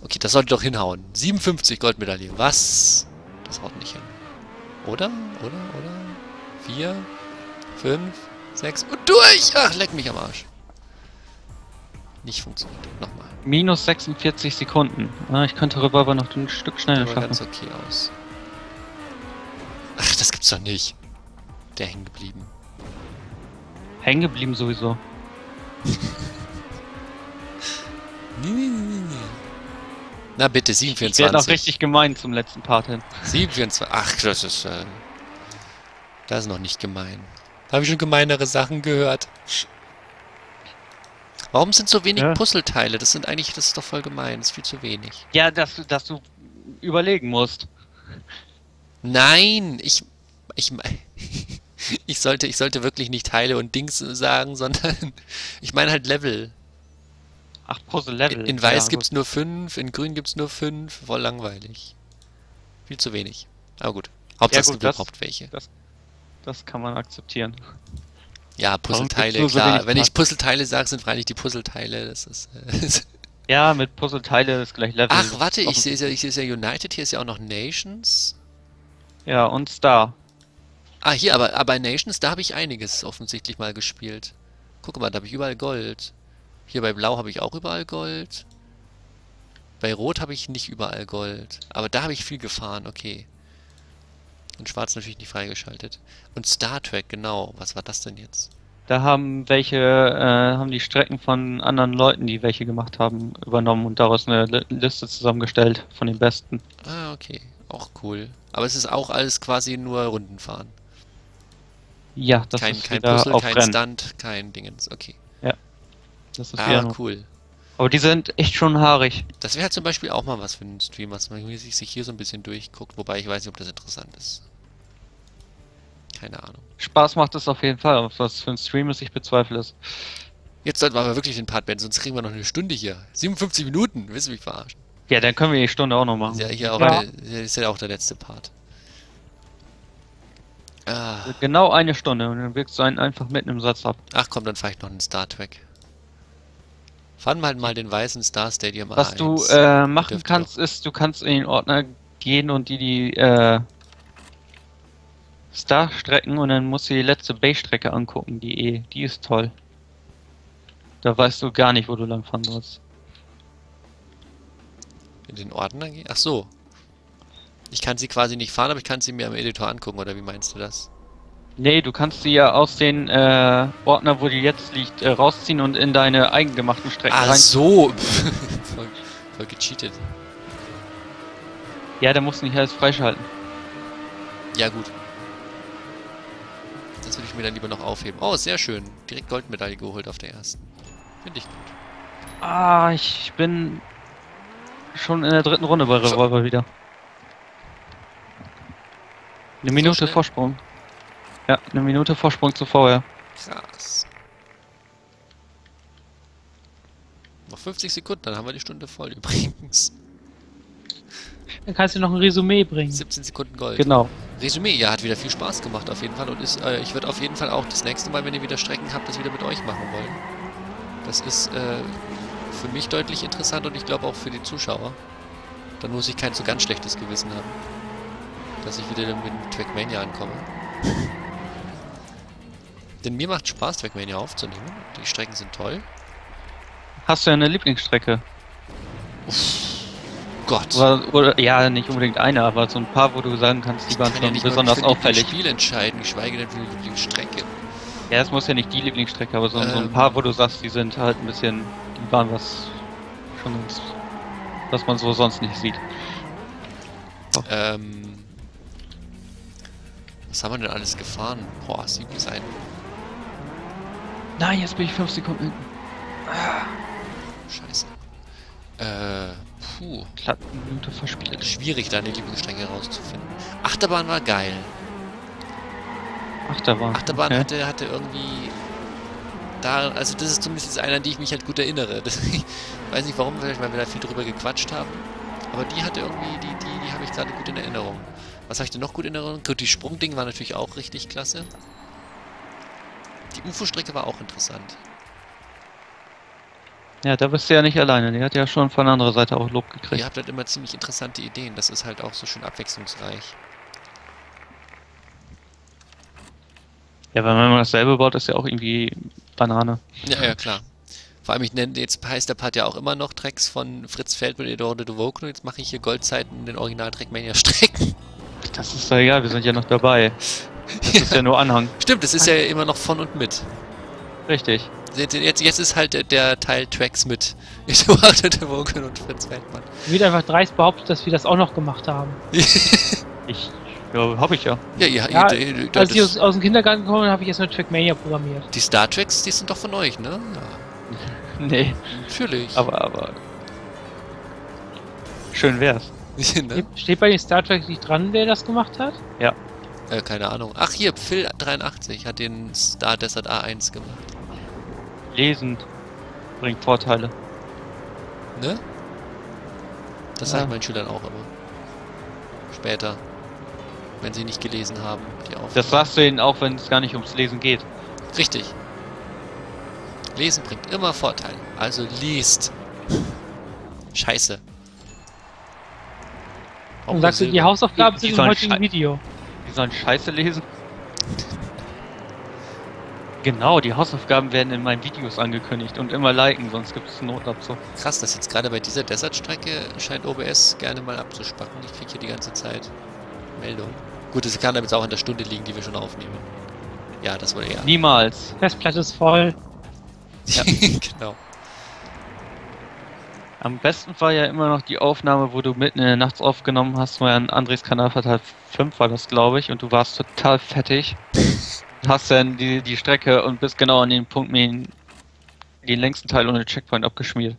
Okay, das sollte doch hinhauen. siebenundfünfzig Goldmedaille. Was? Das haut nicht hin. Oder? Oder? Oder? vier, fünf, sechs und durch! Ach, leck mich am Arsch. Nicht funktioniert. Nochmal. Minus sechsundvierzig Sekunden. Ah, ich könnte Revolver noch ein Stück schneller schaffen. Das sieht ganz okay aus. Ach, das gibt's doch nicht. Der hängen geblieben. Hängen geblieben sowieso. Nee, nee, nee, nee. Na bitte, siebenundzwanzig. Ich werde noch richtig gemein zum letzten Part hin. siebenundzwanzig. Ach, das ist... Äh, das ist noch nicht gemein. Da habe ich schon gemeinere Sachen gehört. Warum sind so wenig ja. Puzzleteile? Das sind eigentlich... Das ist doch voll gemein. Das ist viel zu wenig. Ja, dass, dass du überlegen musst. Nein, ich... Ich ich sollte, ich sollte wirklich nicht Teile und Dings sagen, sondern... Ich meine halt Level. Ach, Puzzle-Level. In, in weiß ja, gibt's gut. nur fünf, in grün gibt's nur fünf. Voll langweilig. Viel zu wenig. Aber gut. Hauptsache überhaupt welche. Das, das kann man akzeptieren. Ja, Puzzleteile, klar. So Wenn ich Puzzleteile sage, sind freilich die Puzzleteile. Das ist... Äh, ja, mit Puzzleteile ist gleich Level. Ach, warte, ich sehe ja, ich sehe ja United. Hier ist ja auch noch Nations. Ja, und Star. Ah, hier, aber, aber Nations, da habe ich einiges offensichtlich mal gespielt. Guck mal, da habe ich überall Gold. Hier bei Blau habe ich auch überall Gold. Bei Rot habe ich nicht überall Gold. Aber da habe ich viel gefahren, okay. Und Schwarz natürlich nicht freigeschaltet. Und Star Trek, genau. Was war das denn jetzt? Da haben welche, äh, haben die Strecken von anderen Leuten, die welche gemacht haben, übernommen und daraus eine L- Liste zusammengestellt von den Besten. Ah, okay. Auch cool. Aber es ist auch alles quasi nur Rundenfahren. Ja, das kein, ist kein Puzzle, kein Rennen. Stunt, kein Dingens. Okay. Ja. Das ist ah, cool. Aber die sind echt schon haarig. Das wäre zum Beispiel auch mal was für einen Stream, was man sich hier so ein bisschen durchguckt, wobei ich weiß nicht, ob das interessant ist. Keine Ahnung. Spaß macht es auf jeden Fall, ob das für ein Stream ist, ich bezweifle es. Jetzt sollten wir aber wirklich den Part beenden, sonst kriegen wir noch eine Stunde hier. siebenundfünfzig Minuten, willst du mich verarschen? Ja, dann können wir die Stunde auch noch machen. Ja, hier auch ja. Der, ist ja auch der letzte Part. Ah. Genau eine Stunde und dann wirkst du einen einfach mitten im Satz ab. Ach komm, dann fahre ich noch einen Star Trek. Fahren wir halt mal den weißen Star Stadium an. Was du äh, machen kannst, ist, du kannst in den Ordner gehen und die, die äh, Star-Strecken und dann musst du die letzte Bay-Strecke angucken, die E. Die ist toll. Da weißt du gar nicht, wo du lang fahren sollst. In den Ordner gehen? Ach so. Ich kann sie quasi nicht fahren, aber ich kann sie mir am Editor angucken, oder wie meinst du das? Nee, du kannst sie ja aus den äh, Ordner, wo die jetzt liegt, äh, rausziehen und in deine eigengemachten Strecken rein. Ach so! voll, voll gecheatet. Ja, da musst du nicht alles freischalten. Ja, gut. Das würde ich mir dann lieber noch aufheben. Oh, sehr schön. Direkt Goldmedaille geholt auf der ersten. Finde ich gut. Ah, ich bin schon in der dritten Runde bei Revolver so. Wieder. Eine so Minute schnell. Vorsprung. Ja, eine Minute Vorsprung zu vorher. Krass. Noch fünfzig Sekunden, dann haben wir die Stunde voll übrigens. Dann kannst du noch ein Resümee bringen. siebzehn Sekunden Gold. Genau. Resümee, ja, hat wieder viel Spaß gemacht auf jeden Fall. Und ist, äh, ich würde auf jeden Fall auch das nächste Mal, wenn ihr wieder Strecken habt, das wieder mit euch machen wollen. Das ist äh, für mich deutlich interessant und ich glaube auch für die Zuschauer. Dann muss ich kein so ganz schlechtes Gewissen haben, dass ich wieder mit Trackmania ankomme. Denn mir macht Spaß, Trackmania aufzunehmen. Die Strecken sind toll. Hast du ja eine Lieblingsstrecke? Uff, Gott. Oder, oder, ja, nicht unbedingt eine, aber so ein paar, wo du sagen kannst, die waren schon besonders auffällig. Ich kann ja nicht mal für ein Spiel entscheiden, geschweige denn für eine Lieblingsstrecke. Ja, es muss ja nicht die Lieblingsstrecke, aber so, ähm, so ein paar, wo du sagst, die sind halt ein bisschen, die waren was schon, was man so sonst nicht sieht. Oh. Ähm, was haben wir denn alles gefahren? Boah, sieben sein. Nein, jetzt bin ich fünf Sekunden hinten. Ah. Scheiße. Äh, puh. Glatt eine Minute verspielt. Schwierig, deine Lieblingsstrecke rauszufinden. Achterbahn war geil. Achterbahn. Achterbahn okay. hatte, hatte irgendwie daran, also das ist zumindest einer, an die ich mich halt gut erinnere. Das, ich weiß nicht warum, vielleicht weil wir da viel drüber gequatscht haben. Aber die hatte irgendwie, die, die, die habe ich gerade gut in Erinnerung. Was habe ich denn noch gut in Erinnerung? Gut, die Sprungding war natürlich auch richtig klasse. Die U F O-Strecke war auch interessant. Ja, da bist du ja nicht alleine. Die hat ja schon von anderer Seite auch Lob gekriegt. Ihr habt halt immer ziemlich interessante Ideen. Das ist halt auch so schön abwechslungsreich. Ja, weil wenn man dasselbe baut, ist ja auch irgendwie Banane. Ja, ja, klar. Vor allem, ich nenne, jetzt heißt der Part ja auch immer noch Tracks von Fritz Feldmann und Eduardo de Vouken. Jetzt mache ich hier Goldzeiten in den Original-Trackmania-Strecken. Das ist doch egal, wir sind ja noch dabei. Das ist ja nur Anhang. Stimmt, das ist ja immer noch von und mit. Richtig. Jetzt, jetzt ist halt der Teil Tracks mit Eduardo de Vouken und Fritz Feldmann. Wird einfach dreist behauptet, dass wir das auch noch gemacht haben. Ich... Ja, hab ich ja. Ja, ja, ja, ja, ja, als ich aus, aus dem Kindergarten gekommen bin, habe ich erstmal Trackmania programmiert. Die Star Treks, die sind doch von euch, ne? Ja. Nee. Natürlich. Aber, aber... Schön wär's. Ne? Steht bei den Star Treks nicht dran, wer das gemacht hat? Ja. Äh, keine Ahnung. Ach hier, Phil dreiundachtzig hat den Star Desert A eins gemacht. Lesend. Bringt Vorteile. Ne? Das ja. Sagt meinen Schülern auch immer. Später. Wenn sie nicht gelesen haben. Die das sagst du ihnen auch, wenn es gar nicht ums Lesen geht. Richtig. Lesen bringt immer Vorteile. Also liest. Scheiße. Auch und sagst du, die Hausaufgaben sind im heutigen Video. Die sollen Scheiße lesen? Genau, die Hausaufgaben werden in meinen Videos angekündigt und immer liken, sonst gibt es einen Notabzug. Krass, das jetzt gerade bei dieser Desert-Strecke scheint O B S gerne mal abzuspacken. Ich krieg hier die ganze Zeit Meldung. Gut, das kann jetzt auch an der Stunde liegen, die wir schon aufnehmen. Ja, das wurde ja. Niemals. Festplatte ist voll. Ja, genau. Am besten war ja immer noch die Aufnahme, wo du mitten in der Nacht aufgenommen hast, weil an Andres Kanal Teil fünf war das, glaube ich, und du warst total fettig. Hast dann die, die Strecke und bist genau an den Punkt mit den, den längsten Teil ohne Checkpoint abgeschmiert.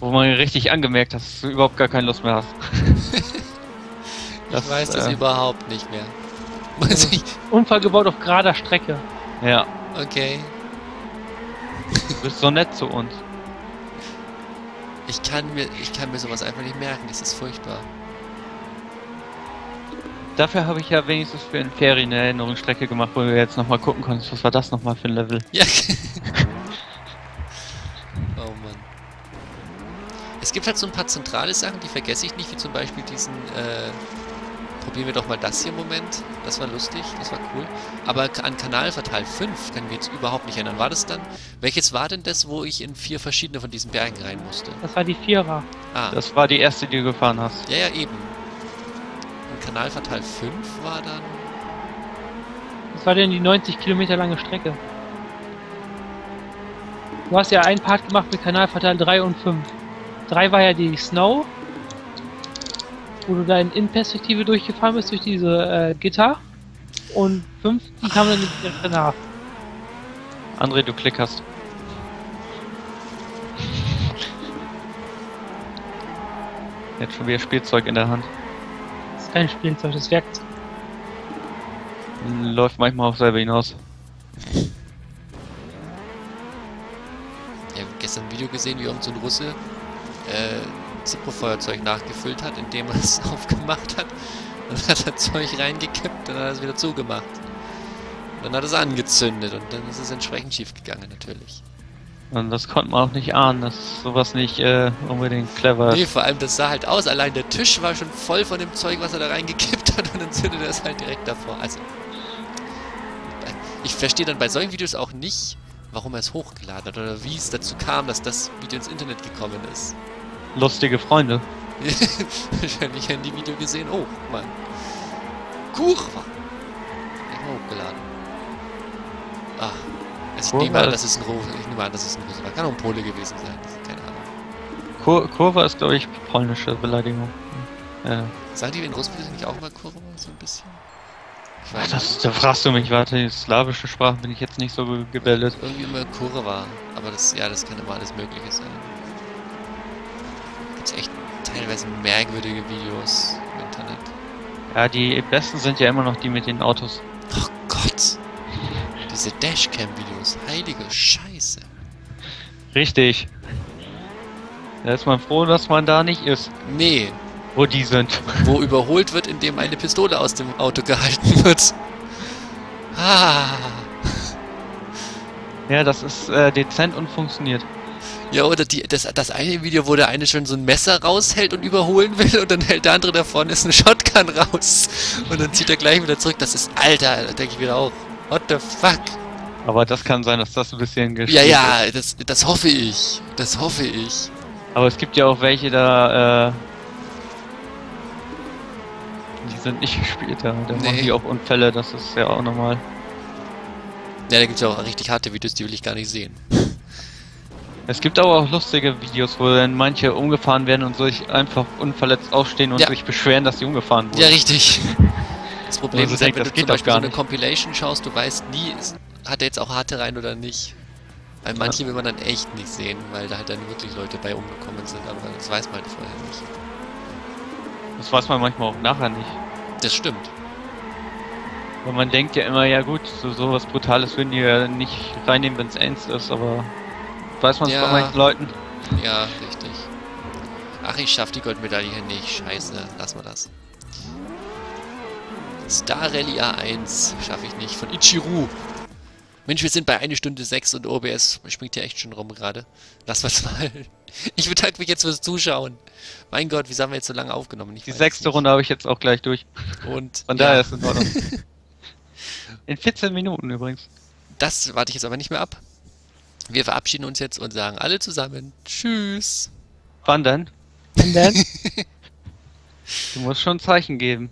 Wo man richtig angemerkt hat, dass du überhaupt gar keine Lust mehr hast. Ich das, weiß das äh, überhaupt nicht mehr. Unfall gebaut auf gerader Strecke. Ja. Okay. Du bist so nett zu uns. Ich kann mir, ich kann mir sowas einfach nicht merken. Das ist furchtbar. Dafür habe ich ja wenigstens für einen Ferien eine Erinnerungsstrecke gemacht, wo wir jetzt nochmal gucken konnten. Was war das nochmal für ein Level? Ja. Oh Mann. Es gibt halt so ein paar zentrale Sachen, die vergesse ich nicht, wie zum Beispiel diesen, äh, probieren wir doch mal das hier im Moment. Das war lustig, das war cool. Aber an Kanal Teil fünf können wir jetzt überhaupt nicht ändern. War das dann? Welches war denn das, wo ich in vier verschiedene von diesen Bergen rein musste? Das war die Vierer. Ah. Das war die erste, die du gefahren hast. Ja, ja, eben. An Kanal Teil fünf war dann... Das war denn die neunzig Kilometer lange Strecke. Du hast ja einen Part gemacht mit Kanal Teil drei und fünf. drei war ja die Snow, wo du dann in Perspektive durchgefahren bist durch diese äh, Gitter, und fünf, die kamen dann danach. André, du klickerst. Jetzt schon wieder Spielzeug in der Hand. Das ist kein Spielzeug, das ist Werkzeug. Läuft manchmal auf selber hinaus. Ich habe gestern ein Video gesehen, wie irgend so ein Russe Äh, Zippo-Feuerzeug nachgefüllt hat, indem er es aufgemacht hat. Dann hat er Zeug reingekippt, dann hat er es wieder zugemacht. Und dann hat er es angezündet und dann ist es entsprechend schief gegangen, natürlich. Und das konnte man auch nicht ahnen, dass sowas nicht äh, unbedingt clever ist. Nee, vor allem, das sah halt aus. Allein der Tisch war schon voll von dem Zeug, was er da reingekippt hat, und dann zündet er es halt direkt davor. Also, ich verstehe dann bei solchen Videos auch nicht, warum er es hochgeladen hat oder wie es dazu kam, dass das Video ins Internet gekommen ist. Lustige Freunde. Wahrscheinlich haben die Video gesehen. Oh, Mann. Kuchen. Ich hab hochgeladen. Ah, also ich nehme an, das ist ein Rover. Ich nehme an, das ist ein Rover. Kann auch ein Pole gewesen sein. Keine Ahnung. Kur Kurve ist, glaube ich, polnische Beleidigung. Ja. Seid ihr in Russland nicht auch mal Kurve? So ein bisschen? Ich weiß Ach, das, da fragst du mich, warte, die slawischen Sprachen bin ich jetzt nicht so gebildet. Irgendwie immer Kurva, aber das, ja, das kann immer alles Mögliche sein. Gibt's echt teilweise merkwürdige Videos im Internet. Ja, die besten sind ja immer noch die mit den Autos. Oh Gott! Diese Dashcam-Videos, heilige Scheiße! Richtig! Da ist man froh, dass man da nicht ist. Nee! Wo die sind. Wo überholt wird, indem eine Pistole aus dem Auto gehalten wird. Ah. Ja, das ist äh, dezent und funktioniert. Ja, oder die, das, das eine Video, wo der eine schon so ein Messer raushält und überholen will und dann hält der andere davon, ist eine Shotgun raus. Und dann zieht er gleich wieder zurück. Das ist, Alter, da denke ich wieder auch. What the fuck? Aber das kann sein, dass das ein bisschen gespielt ist. Ja, ja, das, das hoffe ich. Das hoffe ich. Aber es gibt ja auch welche da, äh... die sind nicht gespielt, ja. Da nee. Machen die auch Unfälle, das ist ja auch normal. Ja, da gibt es ja auch richtig harte Videos, die will ich gar nicht sehen. Es gibt aber auch lustige Videos, wo dann manche umgefahren werden und sich einfach unverletzt aufstehen und ja. sich beschweren, dass sie umgefahren wurden. Ja, richtig. Das Problem also ist, halt, wenn das du zum Beispiel so eine Compilation schaust, du weißt nie, hat er jetzt auch harte rein oder nicht. Bei manchen ja. will man dann echt nicht sehen, weil da halt dann wirklich Leute bei umgekommen sind, aber das weiß man vorher nicht. Das weiß man manchmal auch nachher nicht. Das stimmt. Und man denkt ja immer, ja gut, so, so was Brutales würden die ja nicht reinnehmen, wenn es ernst ist, aber weiß man es ja. bei manchen Leuten. Ja, richtig. Ach, ich schaff die Goldmedaille hier nicht. Scheiße, lass mal das. Star Rally A eins schaffe ich nicht. Von Ichiru. Mensch, wir sind bei eine Stunde sechs und O B S springt hier echt schon rum gerade. Lass mal's mal. Ich bedanke mich jetzt fürs Zuschauen. Mein Gott, wieso haben wir jetzt so lange aufgenommen? Ich die sechste Runde habe ich jetzt auch gleich durch. Und Von ja. daher ist es in Ordnung. In vierzehn Minuten übrigens. Das warte ich jetzt aber nicht mehr ab. Wir verabschieden uns jetzt und sagen alle zusammen Tschüss. Wann denn? Wann denn? Du musst schon ein Zeichen geben.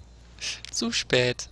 Zu spät.